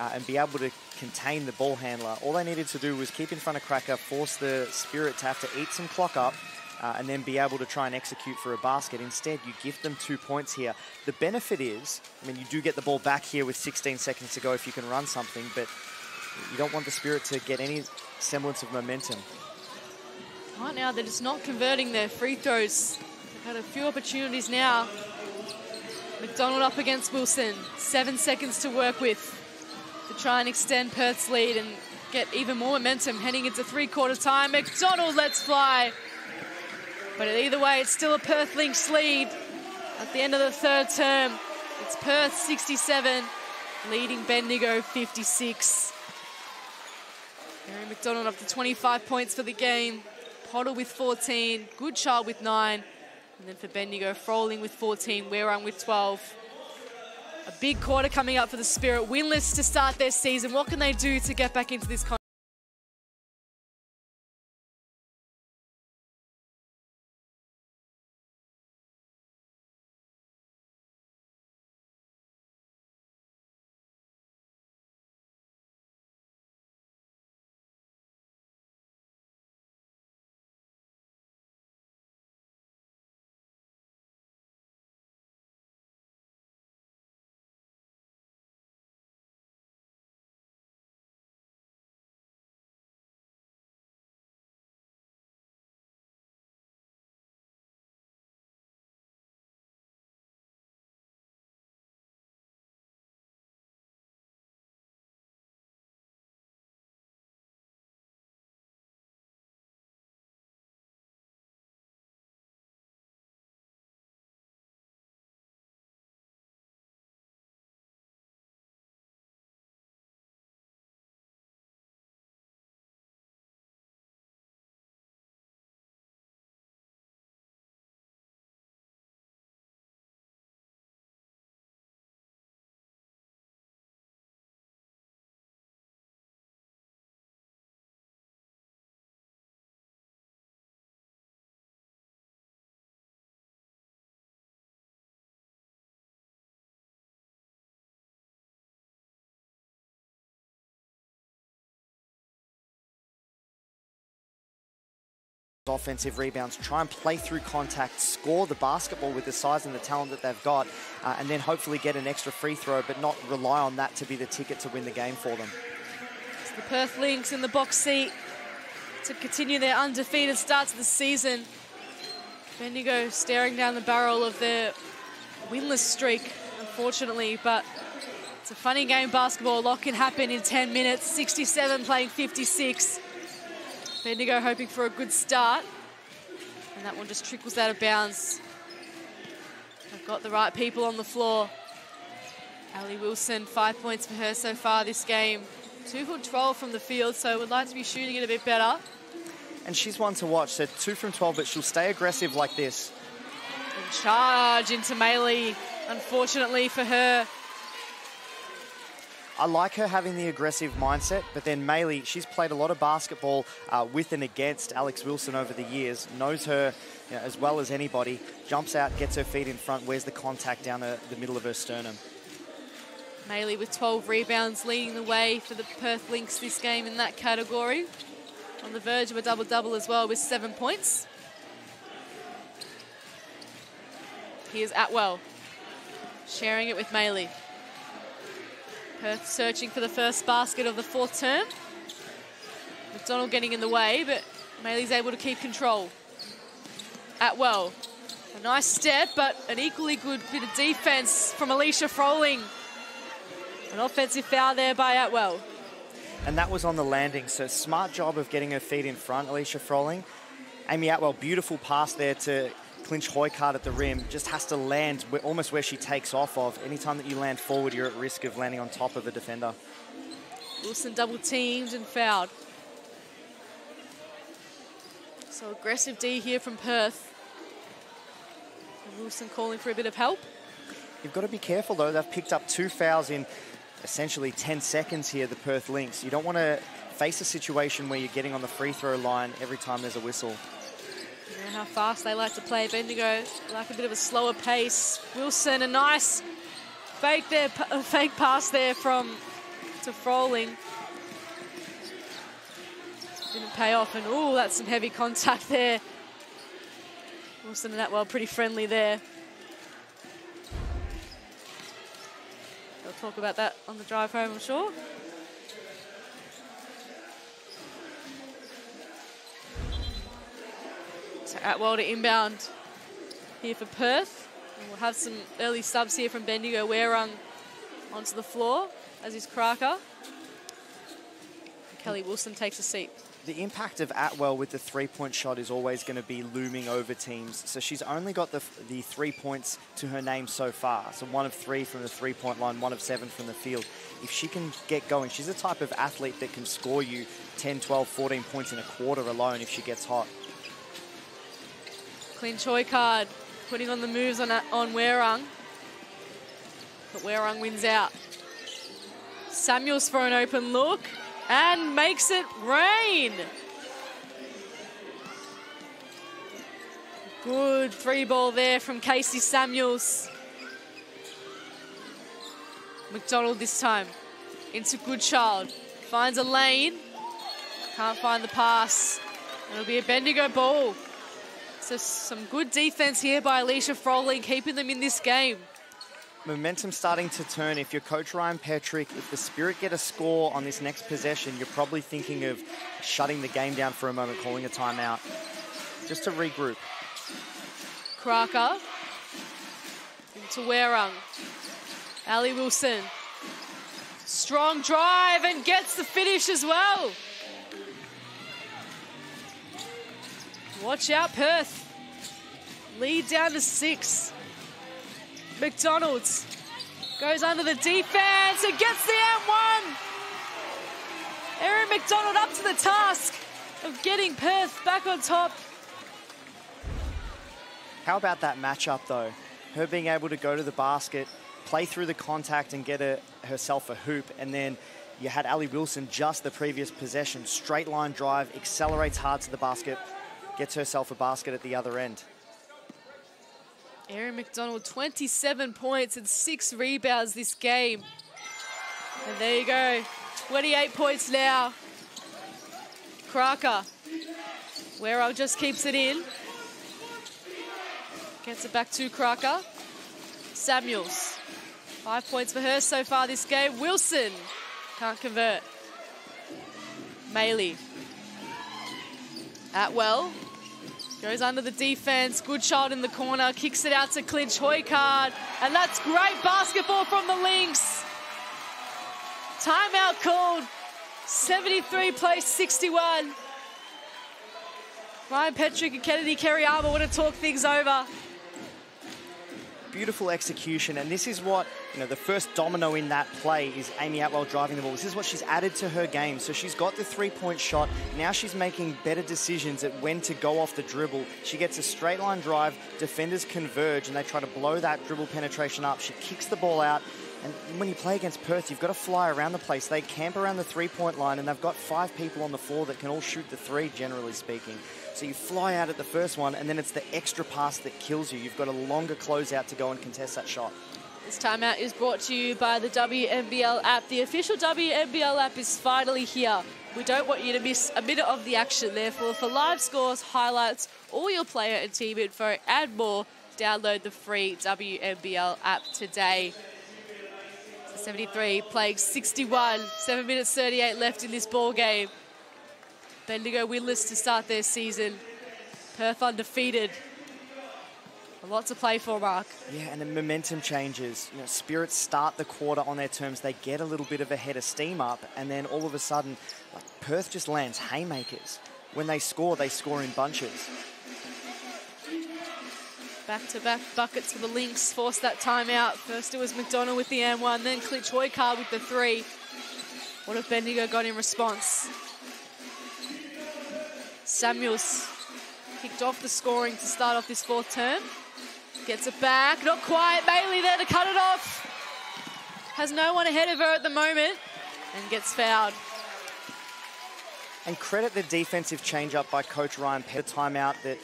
And be able to contain the ball handler. All they needed to do was keep in front of Kraker, force the Spirit to have to eat some clock up, and then be able to try and execute for a basket. Instead, you give them 2 points here. The benefit is, I mean, you do get the ball back here with 16 seconds to go if you can run something, but you don't want the Spirit to get any semblance of momentum. Right now, they're just not converting their free throws. They've had a few opportunities now. McDonald up against Wilson. 7 seconds to work with. To try and extend Perth's lead and get even more momentum heading into three-quarter time. McDonald lets fly. But either way, it's still a Perth Lynx lead. At the end of the third term, it's Perth 67, leading Bendigo 56. Mary McDonald up to 25 points for the game. Potter with 14, Goodchild with 9. And then for Bendigo, Froling with 14, Wehrung with 12. A big quarter coming up for the Spirit. Winless to start their season. What can they do to get back into this contest? Offensive rebounds, try and play through contact, score the basketball with the size and the talent that they've got, and then hopefully get an extra free throw, but not rely on that to be the ticket to win the game for them. It's the Perth Lynx in the box seat to continue their undefeated start to the season. Bendigo staring down the barrel of their winless streak, unfortunately, but it's a funny game, basketball. A lot can happen in 10 minutes, 67 playing 56. Bendigo hoping for a good start. And that one just trickles out of bounds. They've got the right people on the floor. Ali Wilson, 5 points for her so far this game. 2 for 12 from the field, so would like to be shooting it a bit better. And she's one to watch, so 2 from 12, but she'll stay aggressive like this. And charge into Maley, unfortunately for her. I like her having the aggressive mindset, but then Maley, she's played a lot of basketball with and against Alex Wilson over the years, knows her as well as anybody, jumps out, gets her feet in front, wears the contact down the middle of her sternum. Maley with 12 rebounds, leading the way for the Perth Lynx this game in that category. On the verge of a double-double as well with 7 points. Here's Atwell, sharing it with Maley. Perth searching for the first basket of the fourth term. McDonald getting in the way, but Maley's able to keep control. Atwell, a nice step, but an equally good bit of defense from Alicia Froling. An offensive foul there by Atwell. And that was on the landing, so smart job of getting her feet in front, Alicia Froling. Amy Atwell, beautiful pass there to Clinch-Hoycard at the rim, just has to land almost where she takes off of. Anytime that you land forward, you're at risk of landing on top of a defender. Wilson double-teamed and fouled. So aggressive D here from Perth. And Wilson calling for a bit of help. You've got to be careful, though. They've picked up 2 fouls in essentially 10 seconds here, the Perth Lynx. You don't want to face a situation where you're getting on the free throw line every time there's a whistle. You know how fast they like to play. Bendigo like a bit of a slower pace. Wilson, a nice fake there, fake pass there to Froling. Didn't pay off, and ooh, that's some heavy contact there. Wilson and Atwell pretty friendly there. They'll talk about that on the drive home, I'm sure. So Atwell to inbound here for Perth. And we'll have some early subs here from Bendigo. Wehrung onto the floor, as is Kraker. And Kelly Wilson takes a seat. The impact of Atwell with the three-point shot is always going to be looming over teams. So she's only got the 3 points to her name so far. So 1 of 3 from the three-point line, 1 of 7 from the field. If she can get going, she's the type of athlete that can score you 10, 12, 14 points in a quarter alone if she gets hot. Clinch-Hoycard putting on the moves on Wehrung. But Wehrung wins out. Samuels for an open look. And makes it rain. Good three ball there from Casey Samuels. McDonald this time into Goodchild. Finds a lane. Can't find the pass. It'll be a Bendigo ball. So some good defense here by Alicia Froling, keeping them in this game. Momentum starting to turn. If you're coach Ryan Petrick, if the Spirit get a score on this next possession, you're probably thinking of shutting the game down for a moment, calling a timeout, just to regroup. Kraker into Wehrung. Ali Wilson. Strong drive and gets the finish as well. Watch out, Perth. Lead down to 6. McDonald's goes under the defense and gets the and one. Erin McDonald up to the task of getting Perth back on top. How about that matchup, though? Her being able to go to the basket, play through the contact and get herself a hoop, and then you had Ali Wilson just the previous possession. Straight line drive, accelerates hard to the basket, gets herself a basket at the other end. Erin McDonald, 27 points and 6 rebounds this game. And there you go, 28 points now. Kraker, Wehrung just keeps it in. Gets it back to Kraker. Samuels, 5 points for her so far this game. Wilson, can't convert. Maley, Atwell. Goes under the defense, Goodchild in the corner, kicks it out to Clinch-Hoycard, and that's great basketball from the Lynx. Timeout called, 73 plays 61. Ryan Petrick and Kennedy Kereama want to talk things over. Beautiful execution, and this is what, the first domino in that play is Amy Atwell driving the ball. This is what she's added to her game. So she's got the three-point shot. Now she's making better decisions at when to go off the dribble. She gets a straight line drive, defenders converge, and they try to blow that dribble penetration up. She kicks the ball out, And when you play against Perth, you've got to fly around the place. They camp around the three-point line, and they've got five people on the floor that can all shoot the three, generally speaking. So you fly out at the first one, and then it's the extra pass that kills you. You've got a longer closeout to go and contest that shot. This timeout is brought to you by the WNBL app. The official WNBL app is finally here. We don't want you to miss a minute of the action. Therefore, for live scores, highlights, all your player and team info, and more, download the free WNBL app today. 73 playing 61, 7 minutes 38 left in this ball game. Bendigo winless to start their season. Perth undefeated. A lot to play for, Mark. Yeah, and the momentum changes. You know, Spirits start the quarter on their terms. They get a little bit of a head of steam up, and then all of a sudden, like, Perth just lands haymakers. When they score in bunches. Back-to-back buckets for the Lynx forced that timeout. First it was McDonald with the and one, then Clinch-Hoycard with the three. What have Bendigo got in response? Samuels kicked off the scoring to start off this fourth term. Gets it back, not quite. Maley there to cut it off. Has no one ahead of her at the moment and gets fouled. And credit the defensive change-up by Coach Ryan Petrick. The timeout that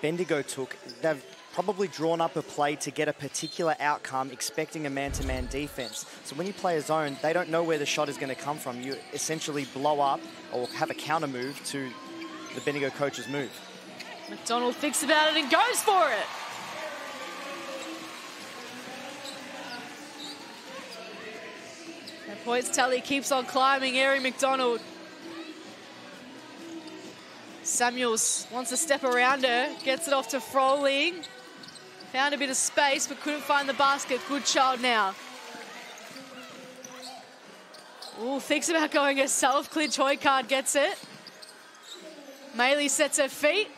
Bendigo took, they've probably drawn up a play to get a particular outcome, expecting a man-to-man defense. So when you play a zone, they don't know where the shot is going to come from. You essentially blow up or have a counter move to the Bendigo coach's move. McDonald thinks about it and goes for it. And points tally keeps on climbing. Aari McDonald. Samuels wants to step around her, gets it off to Froling. Found a bit of space, but couldn't find the basket. Goodchild now. Ooh, thinks about going herself. Clinch-Hoycard gets it. Maley sets her feet.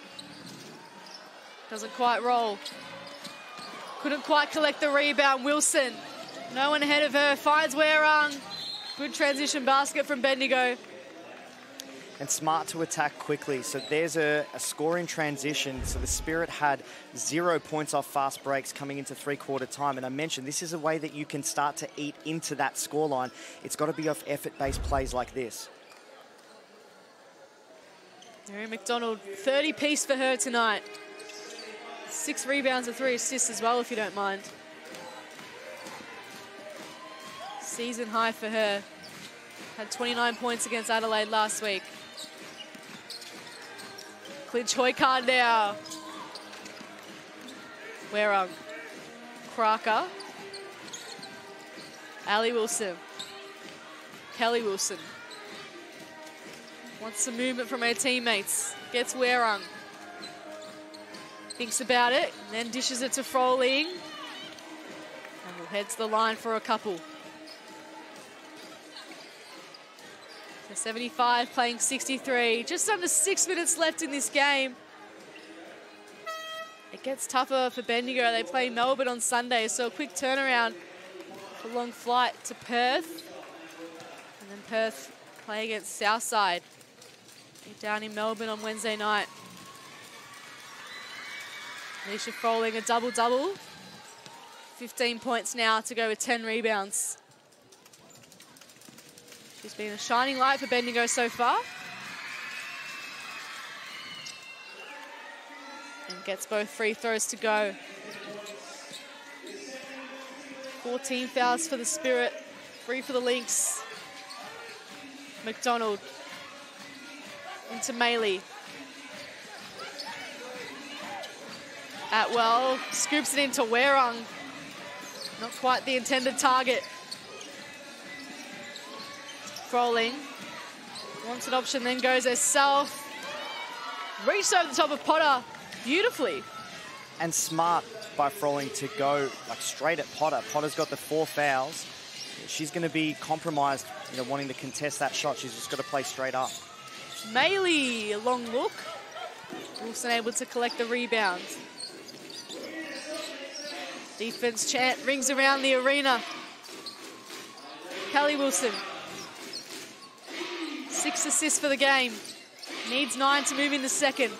Doesn't quite roll. Couldn't quite collect the rebound. Wilson, no one ahead of her. Finds Wehrung. Good transition basket from Bendigo. And smart to attack quickly. So there's a score in transition. So the Spirit had 0 points off fast breaks coming into three-quarter time. And I mentioned this is a way that you can start to eat into that scoreline. It's got to be off effort-based plays like this. Mary McDonald, 30-piece for her tonight. 6 rebounds and 3 assists as well, if you don't mind. Season high for her. Had 29 points against Adelaide last week. Clinch-Hoycard now. Wehrung. Kraker. Ali Wilson. Kelly Wilson. Wants some movement from her teammates. Gets Wehrung. Thinks about it. And then dishes it to Froling. And we'll head to the line for a couple. So 75 playing 63. Just under 6 minutes left in this game. It gets tougher for Bendigo. They play Melbourne on Sunday, so a quick turnaround. A long flight to Perth. And then Perth play against Southside. Down in Melbourne on Wednesday night. Alicia Froling a double-double. 15 points now to go with 10 rebounds. She's been a shining light for Bendigo so far. And gets both free throws to go. 14 fouls for the Spirit, 3 for the Lynx. McDonald into Maley. Atwell scoops it into Wehrung. Not quite the intended target. Froling, wants an option, then goes herself. Reached over the top of Potter beautifully. And smart by Froling to go like straight at Potter. Potter's got the 4 fouls. She's going to be compromised, you know, wanting to contest that shot. She's just got to play straight up. Maley, a long look. Wilson able to collect the rebound. Defense chant rings around the arena. Kelly Wilson. 6 assists for the game. Needs 9 to move in the second.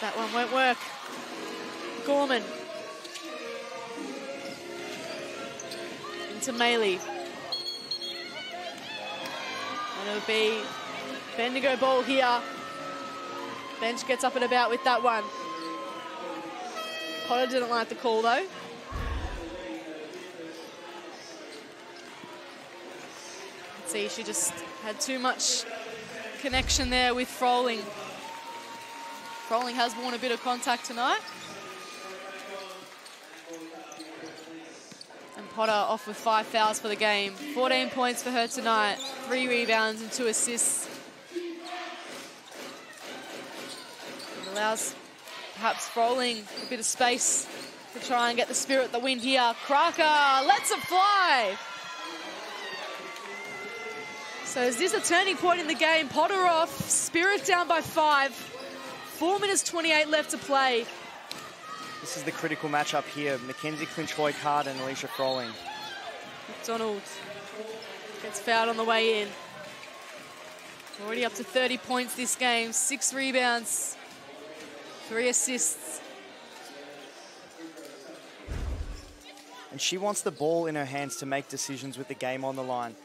That one won't work. Gorman. to Maley. And it'll be Bendigo ball here. Bench gets up and about with that one. Potter didn't like the call though. See, she just had too much connection there with Froling. Froling has worn a bit of contact tonight. And Potter off with 5 fouls for the game. 14 points for her tonight. 3 rebounds and 2 assists. It allows perhaps Froling a bit of space to try and get the Spirit the win here. Kraker lets it fly. So is this a turning point in the game? Potter off, Spirit down by 5. 4:28 left to play. This is the critical matchup here. Mackenzie Clinch-Hoycard and Alicia Froling. McDonald gets fouled on the way in. Already up to 30 points this game. 6 rebounds, 3 assists. And she wants the ball in her hands to make decisions with the game on the line.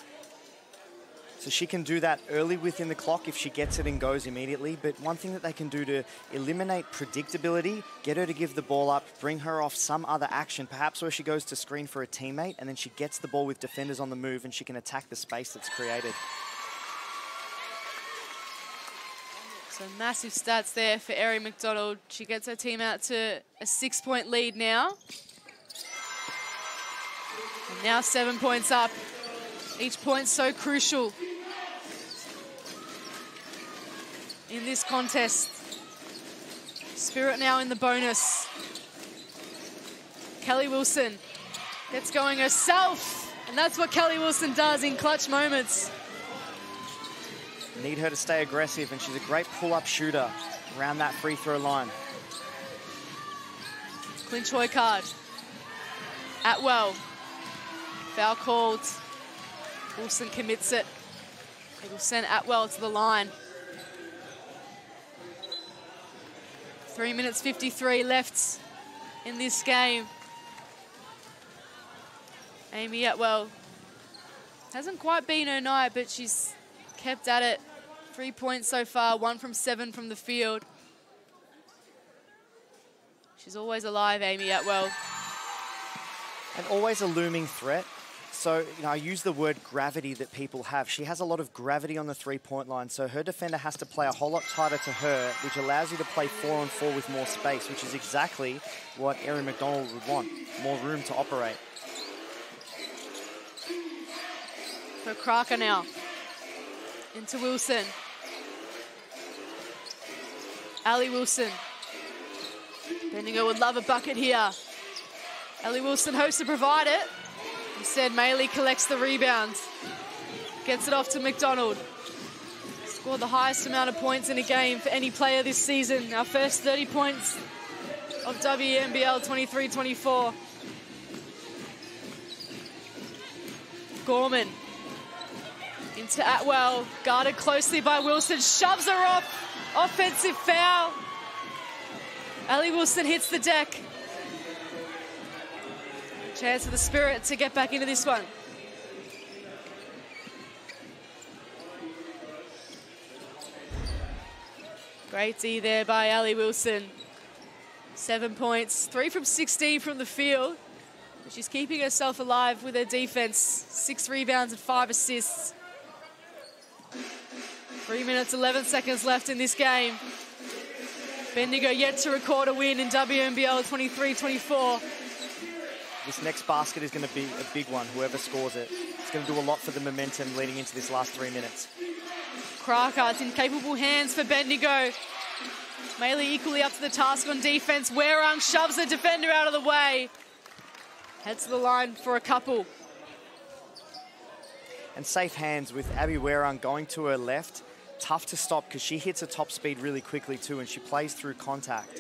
So she can do that early within the clock if she gets it and goes immediately. But one thing that they can do to eliminate predictability, get her to give the ball up, bring her off some other action, perhaps where she goes to screen for a teammate, and then she gets the ball with defenders on the move and she can attack the space that's created. So massive stats there for Aari McDonald. She gets her team out to a 6-point lead now. And now 7 points up. Each point so crucial in this contest. Spirit now in the bonus. Kelly Wilson gets going herself. And that's what Kelly Wilson does in clutch moments. Need her to stay aggressive, and she's a great pull-up shooter around that free throw line. Clinch-Hoycard. Atwell. Foul called. Wilson commits it. It will send Atwell to the line. 3:53 left in this game. Amy Atwell hasn't quite been her night, but she's kept at it. 3 points so far, 1 from 7 from the field. She's always alive, Amy Atwell. And always a looming threat. So, you know, I use the word gravity that people have. She has a lot of gravity on the three-point line, so her defender has to play a whole lot tighter to her, which allows you to play 4-on-4 with more space, which is exactly what Aari McDonald would want, more room to operate. So Kraker now into Wilson. Ali Wilson. Bendigo would love a bucket here. Ali Wilson hopes to provide it. Instead, Maley collects the rebound. Gets it off to McDonald. Scored the highest amount of points in a game for any player this season. Our first 30 points of WNBL 23-24. Gorman into Atwell. Guarded closely by Wilson. Shoves her off. Offensive foul. Ali Wilson hits the deck. Chance for the Spirit to get back into this one. Great D there by Ali Wilson. 7 points, 3 from 16 from the field. She's keeping herself alive with her defense. 6 rebounds and 5 assists. 3:11 left in this game. Bendigo yet to record a win in WNBL 23-24. This next basket is going to be a big one, whoever scores it. It's going to do a lot for the momentum leading into this last 3 minutes. Kraker, it's in capable hands for Bendigo. Maley equally up to the task on defense. Wehrung shoves the defender out of the way. Heads to the line for a couple. And safe hands with Abby Wehrung going to her left. Tough to stop because she hits her top speed really quickly too, and she plays through contact.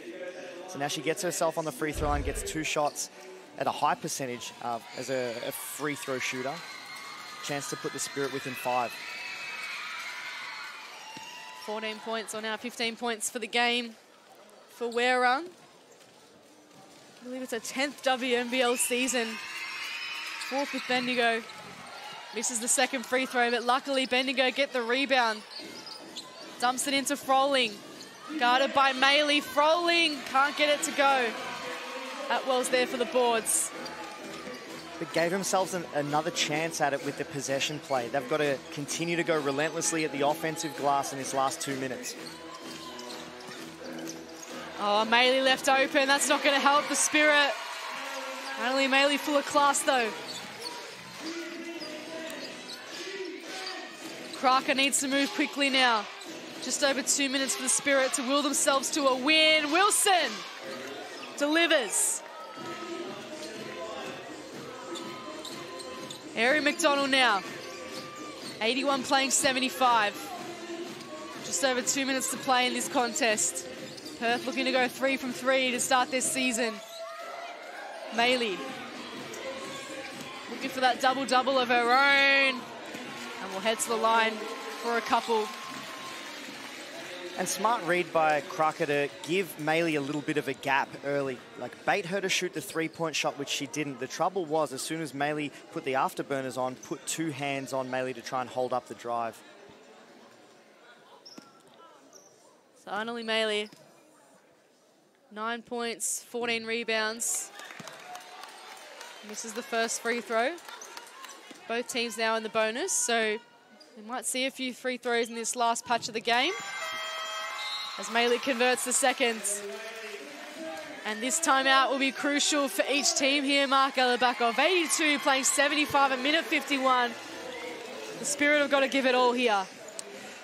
So now she gets herself on the free throw line, gets 2 shots at a high percentage as a free throw shooter. Chance to put the Spirit within 5. 14 points, or now 15 points for the game for Wehrung. I believe it's her 10th WNBL season. fourth with Bendigo. Misses the second free throw, but luckily Bendigo get the rebound. Dumps it into Froling. Guarded by Maley. Froling can't get it to go. Atwell's there for the boards. But gave themselves another chance at it with the possession play. They've got to continue to go relentlessly at the offensive glass in this last 2 minutes. Oh, Maley left open. That's not going to help the Spirit. Only Maley full of class, though. Kraker needs to move quickly now. Just over 2 minutes for the Spirit to will themselves to a win. Wilson delivers. Aari McDonald now. 81 playing 75. Just over 2 minutes to play in this contest. Perth looking to go 3 from 3 to start this season. Maley looking for that double-double of her own. And we'll head to the line for a couple. And smart read by Kraker to give Maley a little bit of a gap early. Like, bait her to shoot the three-point shot, which she didn't. The trouble was, as soon as Maley put the afterburners on, put two hands on Maley to try and hold up the drive. So, Anneli Maley, 9 points, 14 rebounds. Misses the first free throw. Both teams now in the bonus, so we might see a few free throws in this last patch of the game. As Maley converts the second. And this timeout will be crucial for each team here. Mark Alabakov, 82, playing 75, a minute 51. The Spirit have got to give it all here.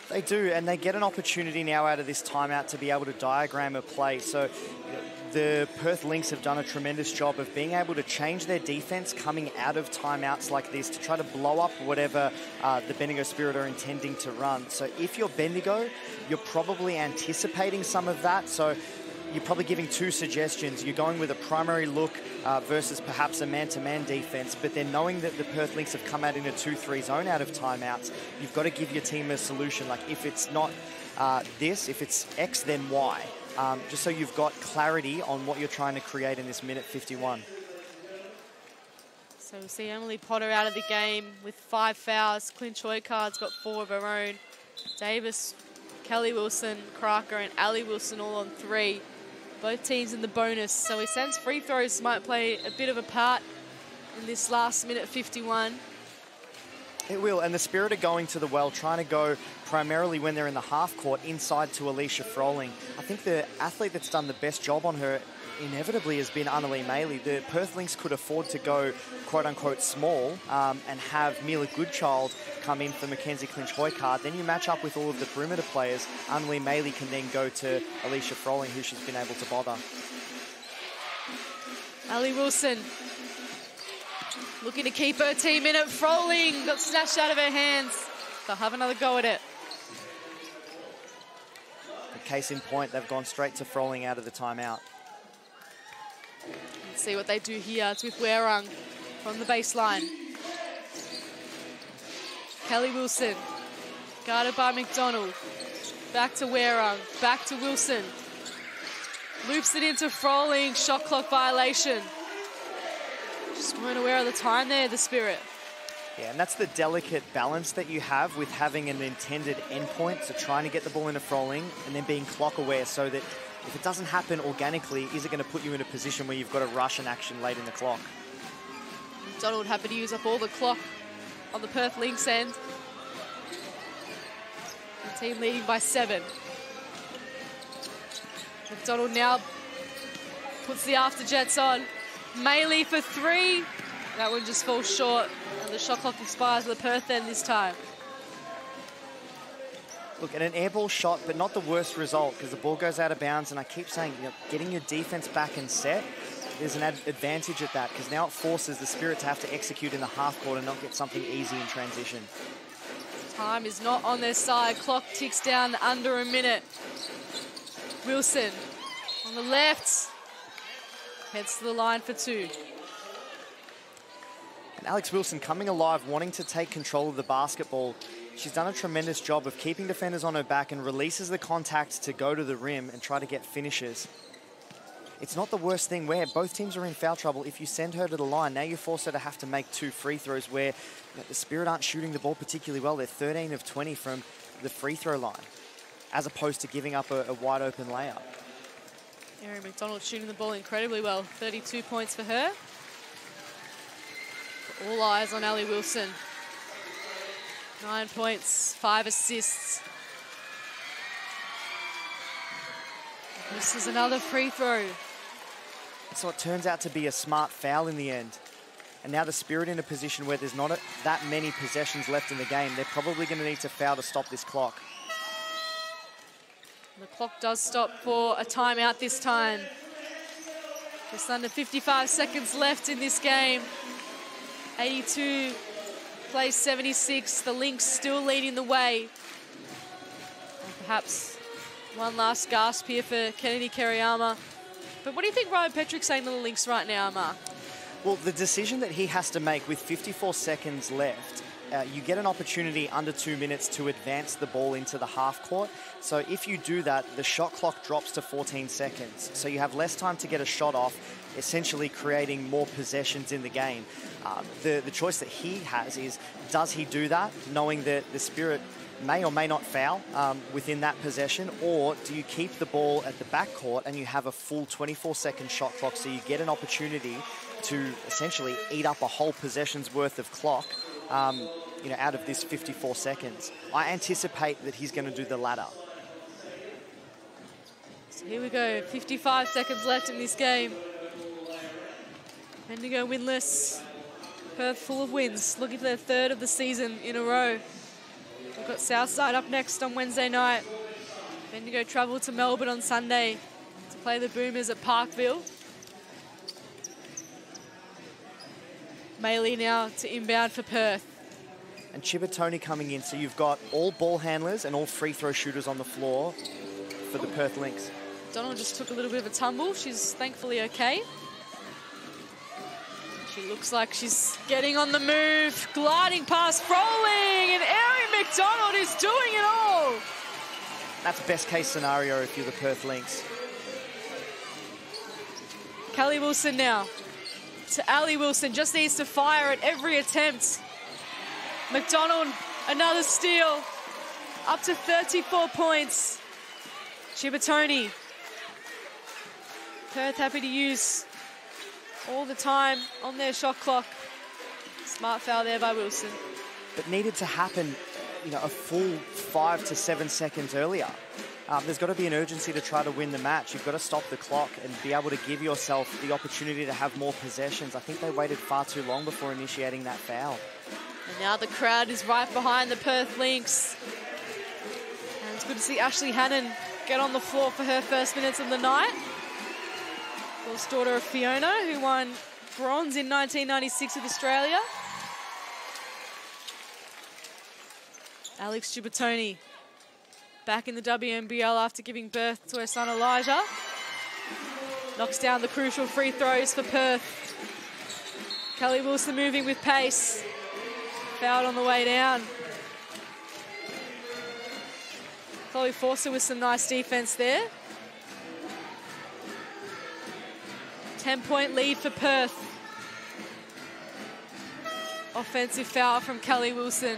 They do, and they get an opportunity now out of this timeout to be able to diagram a play. So the Perth Lynx have done a tremendous job of being able to change their defense coming out of timeouts like this to try to blow up whatever the Bendigo Spirit are intending to run. So if you're Bendigo, you're probably anticipating some of that. So you're probably giving two suggestions. You're going with a primary look versus perhaps a man-to-man defense, but then knowing that the Perth Lynx have come out in a 2-3 zone out of timeouts, you've got to give your team a solution. Like, if it's not this, if it's X, then Y. Just so you've got clarity on what you're trying to create in this minute 51. So we'll see Emily Potter out of the game with 5 fouls. Clinch-Hoycard's got 4 of her own. Davis, Kelly Wilson, Kraker and Ali Wilson all on 3. Both teams in the bonus. So we sense free throws might play a bit of a part in this last minute 51. It will, and the Spirit are going to the well, trying to go primarily when they're in the half court inside to Alicia Froling. I think the athlete that's done the best job on her inevitably has been Anneli Maley. The Perth Lynx could afford to go quote-unquote small and have Mila Goodchild come in for Mackenzie Clinch-Hoycard. Then you match up with all of the perimeter players. Anneli Maley can then go to Alicia Froling, who she's been able to bother. Ali Wilson looking to keep her team in it. Froling got snatched out of her hands. They'll have another go at it. The case in point, they've gone straight to Froling out of the timeout. Let's see what they do here. It's with Wehrung from the baseline. Kelly Wilson, guarded by McDonald. Back to Wehrung, back to Wilson. Loops it into Froling, shot clock violation. Just weren't aware of the time there, the Spirit. Yeah, and that's the delicate balance that you have with having an intended endpoint, so trying to get the ball into Froling and then being clock aware so that if it doesn't happen organically, is it going to put you in a position where you've got to rush an action late in the clock? McDonald happy to use up all the clock on the Perth Lynx end. The team leading by 7. McDonald now puts the afterjets on. Maley for 3. That one just falls short, and the shot clock expires with the Perth end this time. Look, and an airball shot, but not the worst result, because the ball goes out of bounds, and I keep saying, you know, getting your defense back and set, there's an advantage at that, because now it forces the Spirit to have to execute in the half court and not get something easy in transition. Time is not on their side. Clock ticks down under a minute. Wilson on the left. Heads to the line for 2. And Alex Wilson coming alive, wanting to take control of the basketball. She's done a tremendous job of keeping defenders on her back and releases the contact to go to the rim and try to get finishes. it's not the worst thing where both teams are in foul trouble. If you send her to the line, now you force her to have to make two free throws where the Spirit aren't shooting the ball particularly well. They're 13 of 20 from the free throw line, as opposed to giving up a wide open layup. Aari McDonald shooting the ball incredibly well. 32 points for her. All eyes on Ali Wilson. 9 points, 5 assists. This is another free throw. So it turns out to be a smart foul in the end. And now the Spirit in a position where there's not that many possessions left in the game. They're probably going to need to foul to stop this clock. The clock does stop for a timeout this time. Just under 55 seconds left in this game. 82 plays 76. The Lynx still leading the way. And perhaps one last gasp here for Kennedy Kereama. But what do you think Ryan Petrick's saying to the Lynx right now, Mark? Well, the decision that he has to make with 54 seconds left, you get an opportunity under 2 minutes to advance the ball into the half court. So if you do that, the shot clock drops to 14 seconds. So you have less time to get a shot off, essentially creating more possessions in the game. The choice that he has is, does he do that, knowing that the Spirit may or may not foul within that possession, or do you keep the ball at the backcourt and you have a full 24-second shot clock, so you get an opportunity to essentially eat up a whole possession's worth of clock out of this 54 seconds. I anticipate that he's going to do the latter. So here we go, 55 seconds left in this game. Bendigo winless, Perth full of wins, looking for their third of the season in a row. We've got Southside up next on Wednesday night. Bendigo travel to Melbourne on Sunday to play the Boomers at Parkville. Maley now to inbound for Perth. And Chibatoni coming in, so you've got all ball handlers and all free throw shooters on the floor for the Perth Lynx. Donald just took a little bit of a tumble. She's thankfully okay. She looks like she's getting on the move, gliding past Froling, and Aari McDonald is doing it all. That's best case scenario if you're the Perth Lynx. Kelly Wilson now to Ali Wilson, just needs to fire at every attempt. McDonald, another steal, up to 34 points. Chibatoni, Perth happy to use all the time on their shot clock. Smart foul there by Wilson. But needed to happen, a full 5 to 7 seconds earlier. There's got to be an urgency to try to win the match. You've got to stop the clock and be able to give yourself the opportunity to have more possessions. I think they waited far too long before initiating that foul. And now the crowd is right behind the Perth Lynx. And it's good to see Ashley Hannon get on the floor for her first minutes of the night. Daughter of Fiona, who won bronze in 1996 with Australia. Alex Chibatoni back in the WNBL after giving birth to her son Elijah. Knocks down the crucial free throws for Perth. Kelly Wilson moving with pace. Fouled on the way down. Chloe Forster with some nice defense there. 10-point lead for Perth. Offensive foul from Kelly Wilson.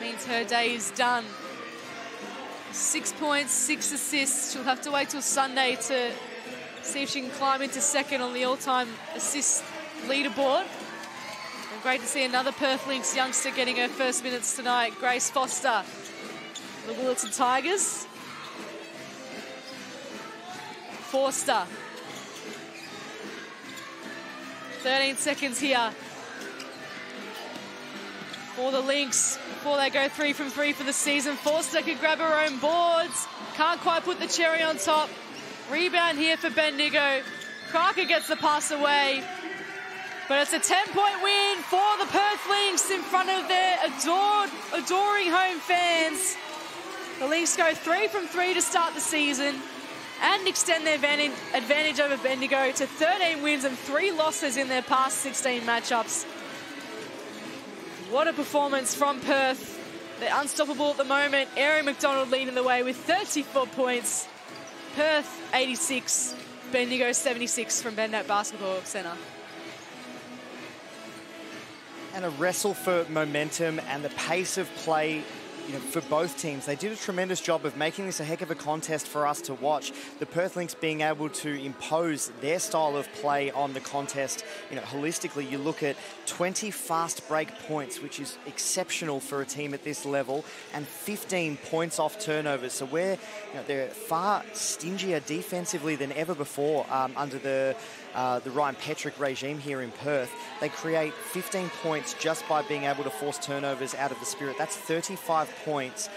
Means her day is done. 6 points, 6 assists. She'll have to wait till Sunday to see if she can climb into second on the all-time assist leaderboard. And great to see another Perth Lynx youngster getting her first minutes tonight, Grace Foster. The Willerton Tigers. Forster, 13 seconds here for the Lynx before they go 3 from 3 for the season. Forster could grab her own boards, can't quite put the cherry on top. Rebound here for Bendigo. Kraker gets the pass away, but it's a 10-point win for the Perth Lynx in front of their adoring home fans. The Lynx go 3 from 3 to start the season and extend their advantage over Bendigo to 13 wins and 3 losses in their past 16 matchups. What a performance from Perth. They're unstoppable at the moment. Aari McDonald leading the way with 34 points. Perth 86, Bendigo 76 from Bendat Basketball Centre. And a wrestle for momentum and the pace of play, you know, for both teams. They did a tremendous job of making this a heck of a contest for us to watch. The Perth Lynx being able to impose their style of play on the contest, you know, holistically. You look at 20 fast break points, which is exceptional for a team at this level, and 15 points off turnovers. So we're, you know, they're far stingier defensively than ever before under the Ryan Petrick regime here in Perth. They create 15 points just by being able to force turnovers out of the Spirit. That's 35 points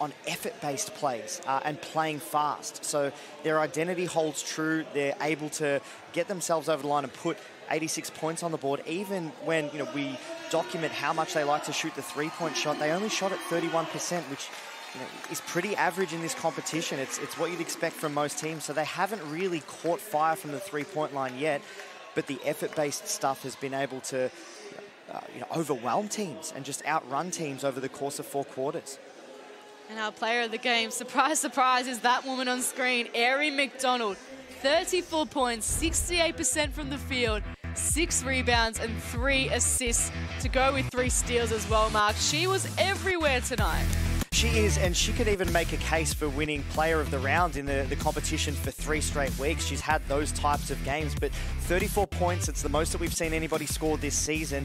on effort-based plays and playing fast. So their identity holds true. They're able to get themselves over the line and put 86 points on the board, even when, you know, we document how much they like to shoot the three-point shot. They only shot at 31%, which, you know, is pretty average in this competition. It's what you'd expect from most teams. So they haven't really caught fire from the three-point line yet, but the effort-based stuff has been able to overwhelm teams and just outrun teams over the course of four quarters. And our player of the game, surprise, surprise, is that woman on screen, Aari McDonald. 34 points, 68% from the field, 6 rebounds and 3 assists to go with 3 steals as well, Mark. She was everywhere tonight. She is, and she could even make a case for winning player of the round in the competition for 3 straight weeks. She's had those types of games, but 34 points, it's the most that we've seen anybody score this season.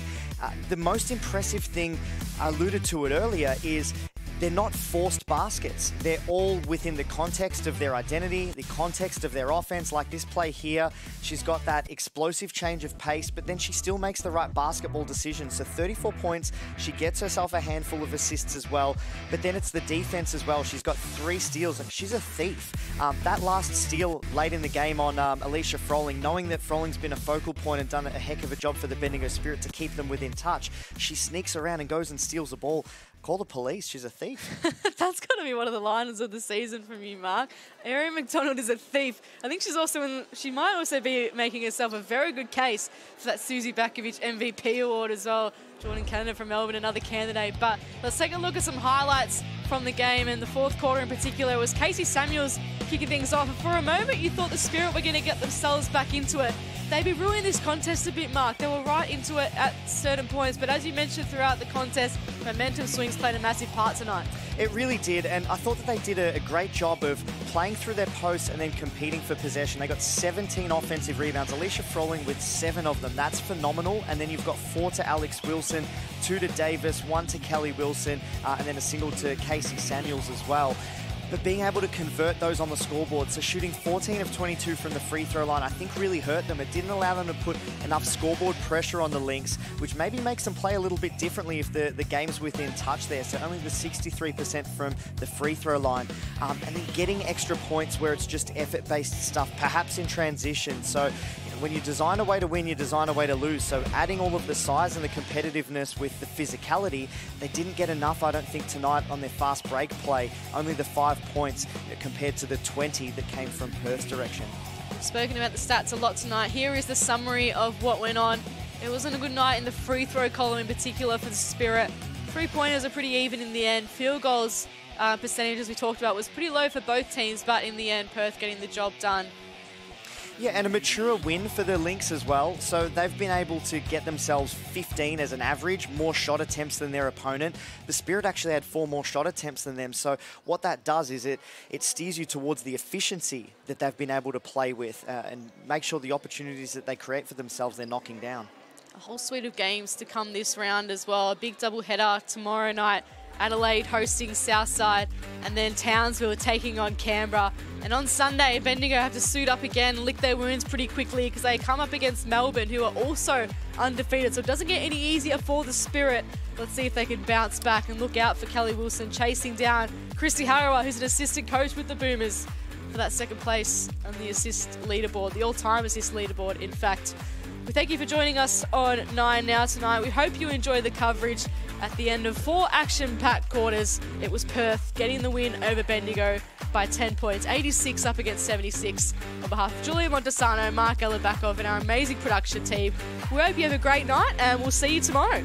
The most impressive thing, I alluded to it earlier, is they're not forced baskets. They're all within the context of their identity, the context of their offense, like this play here. She's got that explosive change of pace, but then she still makes the right basketball decision. So 34 points, she gets herself a handful of assists as well, but then it's the defense as well. She's got 3 steals, and she's a thief. That last steal late in the game on Alicia Froling, knowing that Froling's been a focal point and done a heck of a job for the Bendigo Spirit to keep them within touch, she sneaks around and goes and steals the ball. Call the police, she's a thief. That's got to be one of the lines of the season from you, Mark. Aari McDonald is a thief. I think she's also she might also be making herself a very good case for that Suzy Batkovic MVP award as well. Jordan Canada from Melbourne, another candidate. But let's take a look at some highlights from the game, and the fourth quarter in particular was Casey Samuels kicking things off. And for a moment, you thought the Spirit were going to get themselves back into it. They'd be ruining this contest a bit, Mark. They were right into it at certain points, but as you mentioned throughout the contest, momentum swings played a massive part tonight. It really did, and I thought that they did a great job of playing through their posts and then competing for possession. They got 17 offensive rebounds. Alicia Froling with 7 of them. That's phenomenal. And then you've got 4 to Alex Wilson, 2 to Davis, 1 to Kelly Wilson, and then a single to Casey Samuels as well. But being able to convert those on the scoreboard, so shooting 14 of 22 from the free throw line, I think really hurt them. It didn't allow them to put enough scoreboard pressure on the Lynx, which maybe makes them play a little bit differently if the game's within touch there. So only the 63% from the free throw line. And then getting extra points where it's just effort-based stuff, perhaps in transition. So when you design a way to win, you design a way to lose. So adding all of the size and the competitiveness with the physicality, they didn't get enough, I don't think, tonight on their fast break play. Only the 5 points compared to the 20 that came from Perth's direction. We've spoken about the stats a lot tonight. Here is the summary of what went on. It wasn't a good night in the free throw column in particular for the Spirit. 3-pointers are pretty even in the end. Field goals percentages we talked about was pretty low for both teams, but in the end, Perth getting the job done. Yeah, and a mature win for the Lynx as well. So they've been able to get themselves 15 as an average, more shot attempts than their opponent. The Spirit actually had 4 more shot attempts than them. So what that does is it steers you towards the efficiency that they've been able to play with and make sure the opportunities that they create for themselves, they're knocking down. A whole suite of games to come this round as well. A big doubleheader tomorrow night. Adelaide hosting Southside, and then Townsville taking on Canberra. And on Sunday, Bendigo have to suit up again, lick their wounds pretty quickly, because they come up against Melbourne, who are also undefeated. So it doesn't get any easier for the Spirit. Let's see if they can bounce back, and look out for Kelly Wilson chasing down Kristi Harrower, who's an assistant coach with the Boomers, for that second place on the assist leaderboard, the all-time assist leaderboard, in fact. We thank you for joining us on 9 Now tonight. We hope you enjoy the coverage. At the end of 4 action-packed quarters, it was Perth getting the win over Bendigo by 10 points, 86 up against 76. On behalf of Julian Montesano, Mark Alabakov and our amazing production team, we hope you have a great night, and we'll see you tomorrow.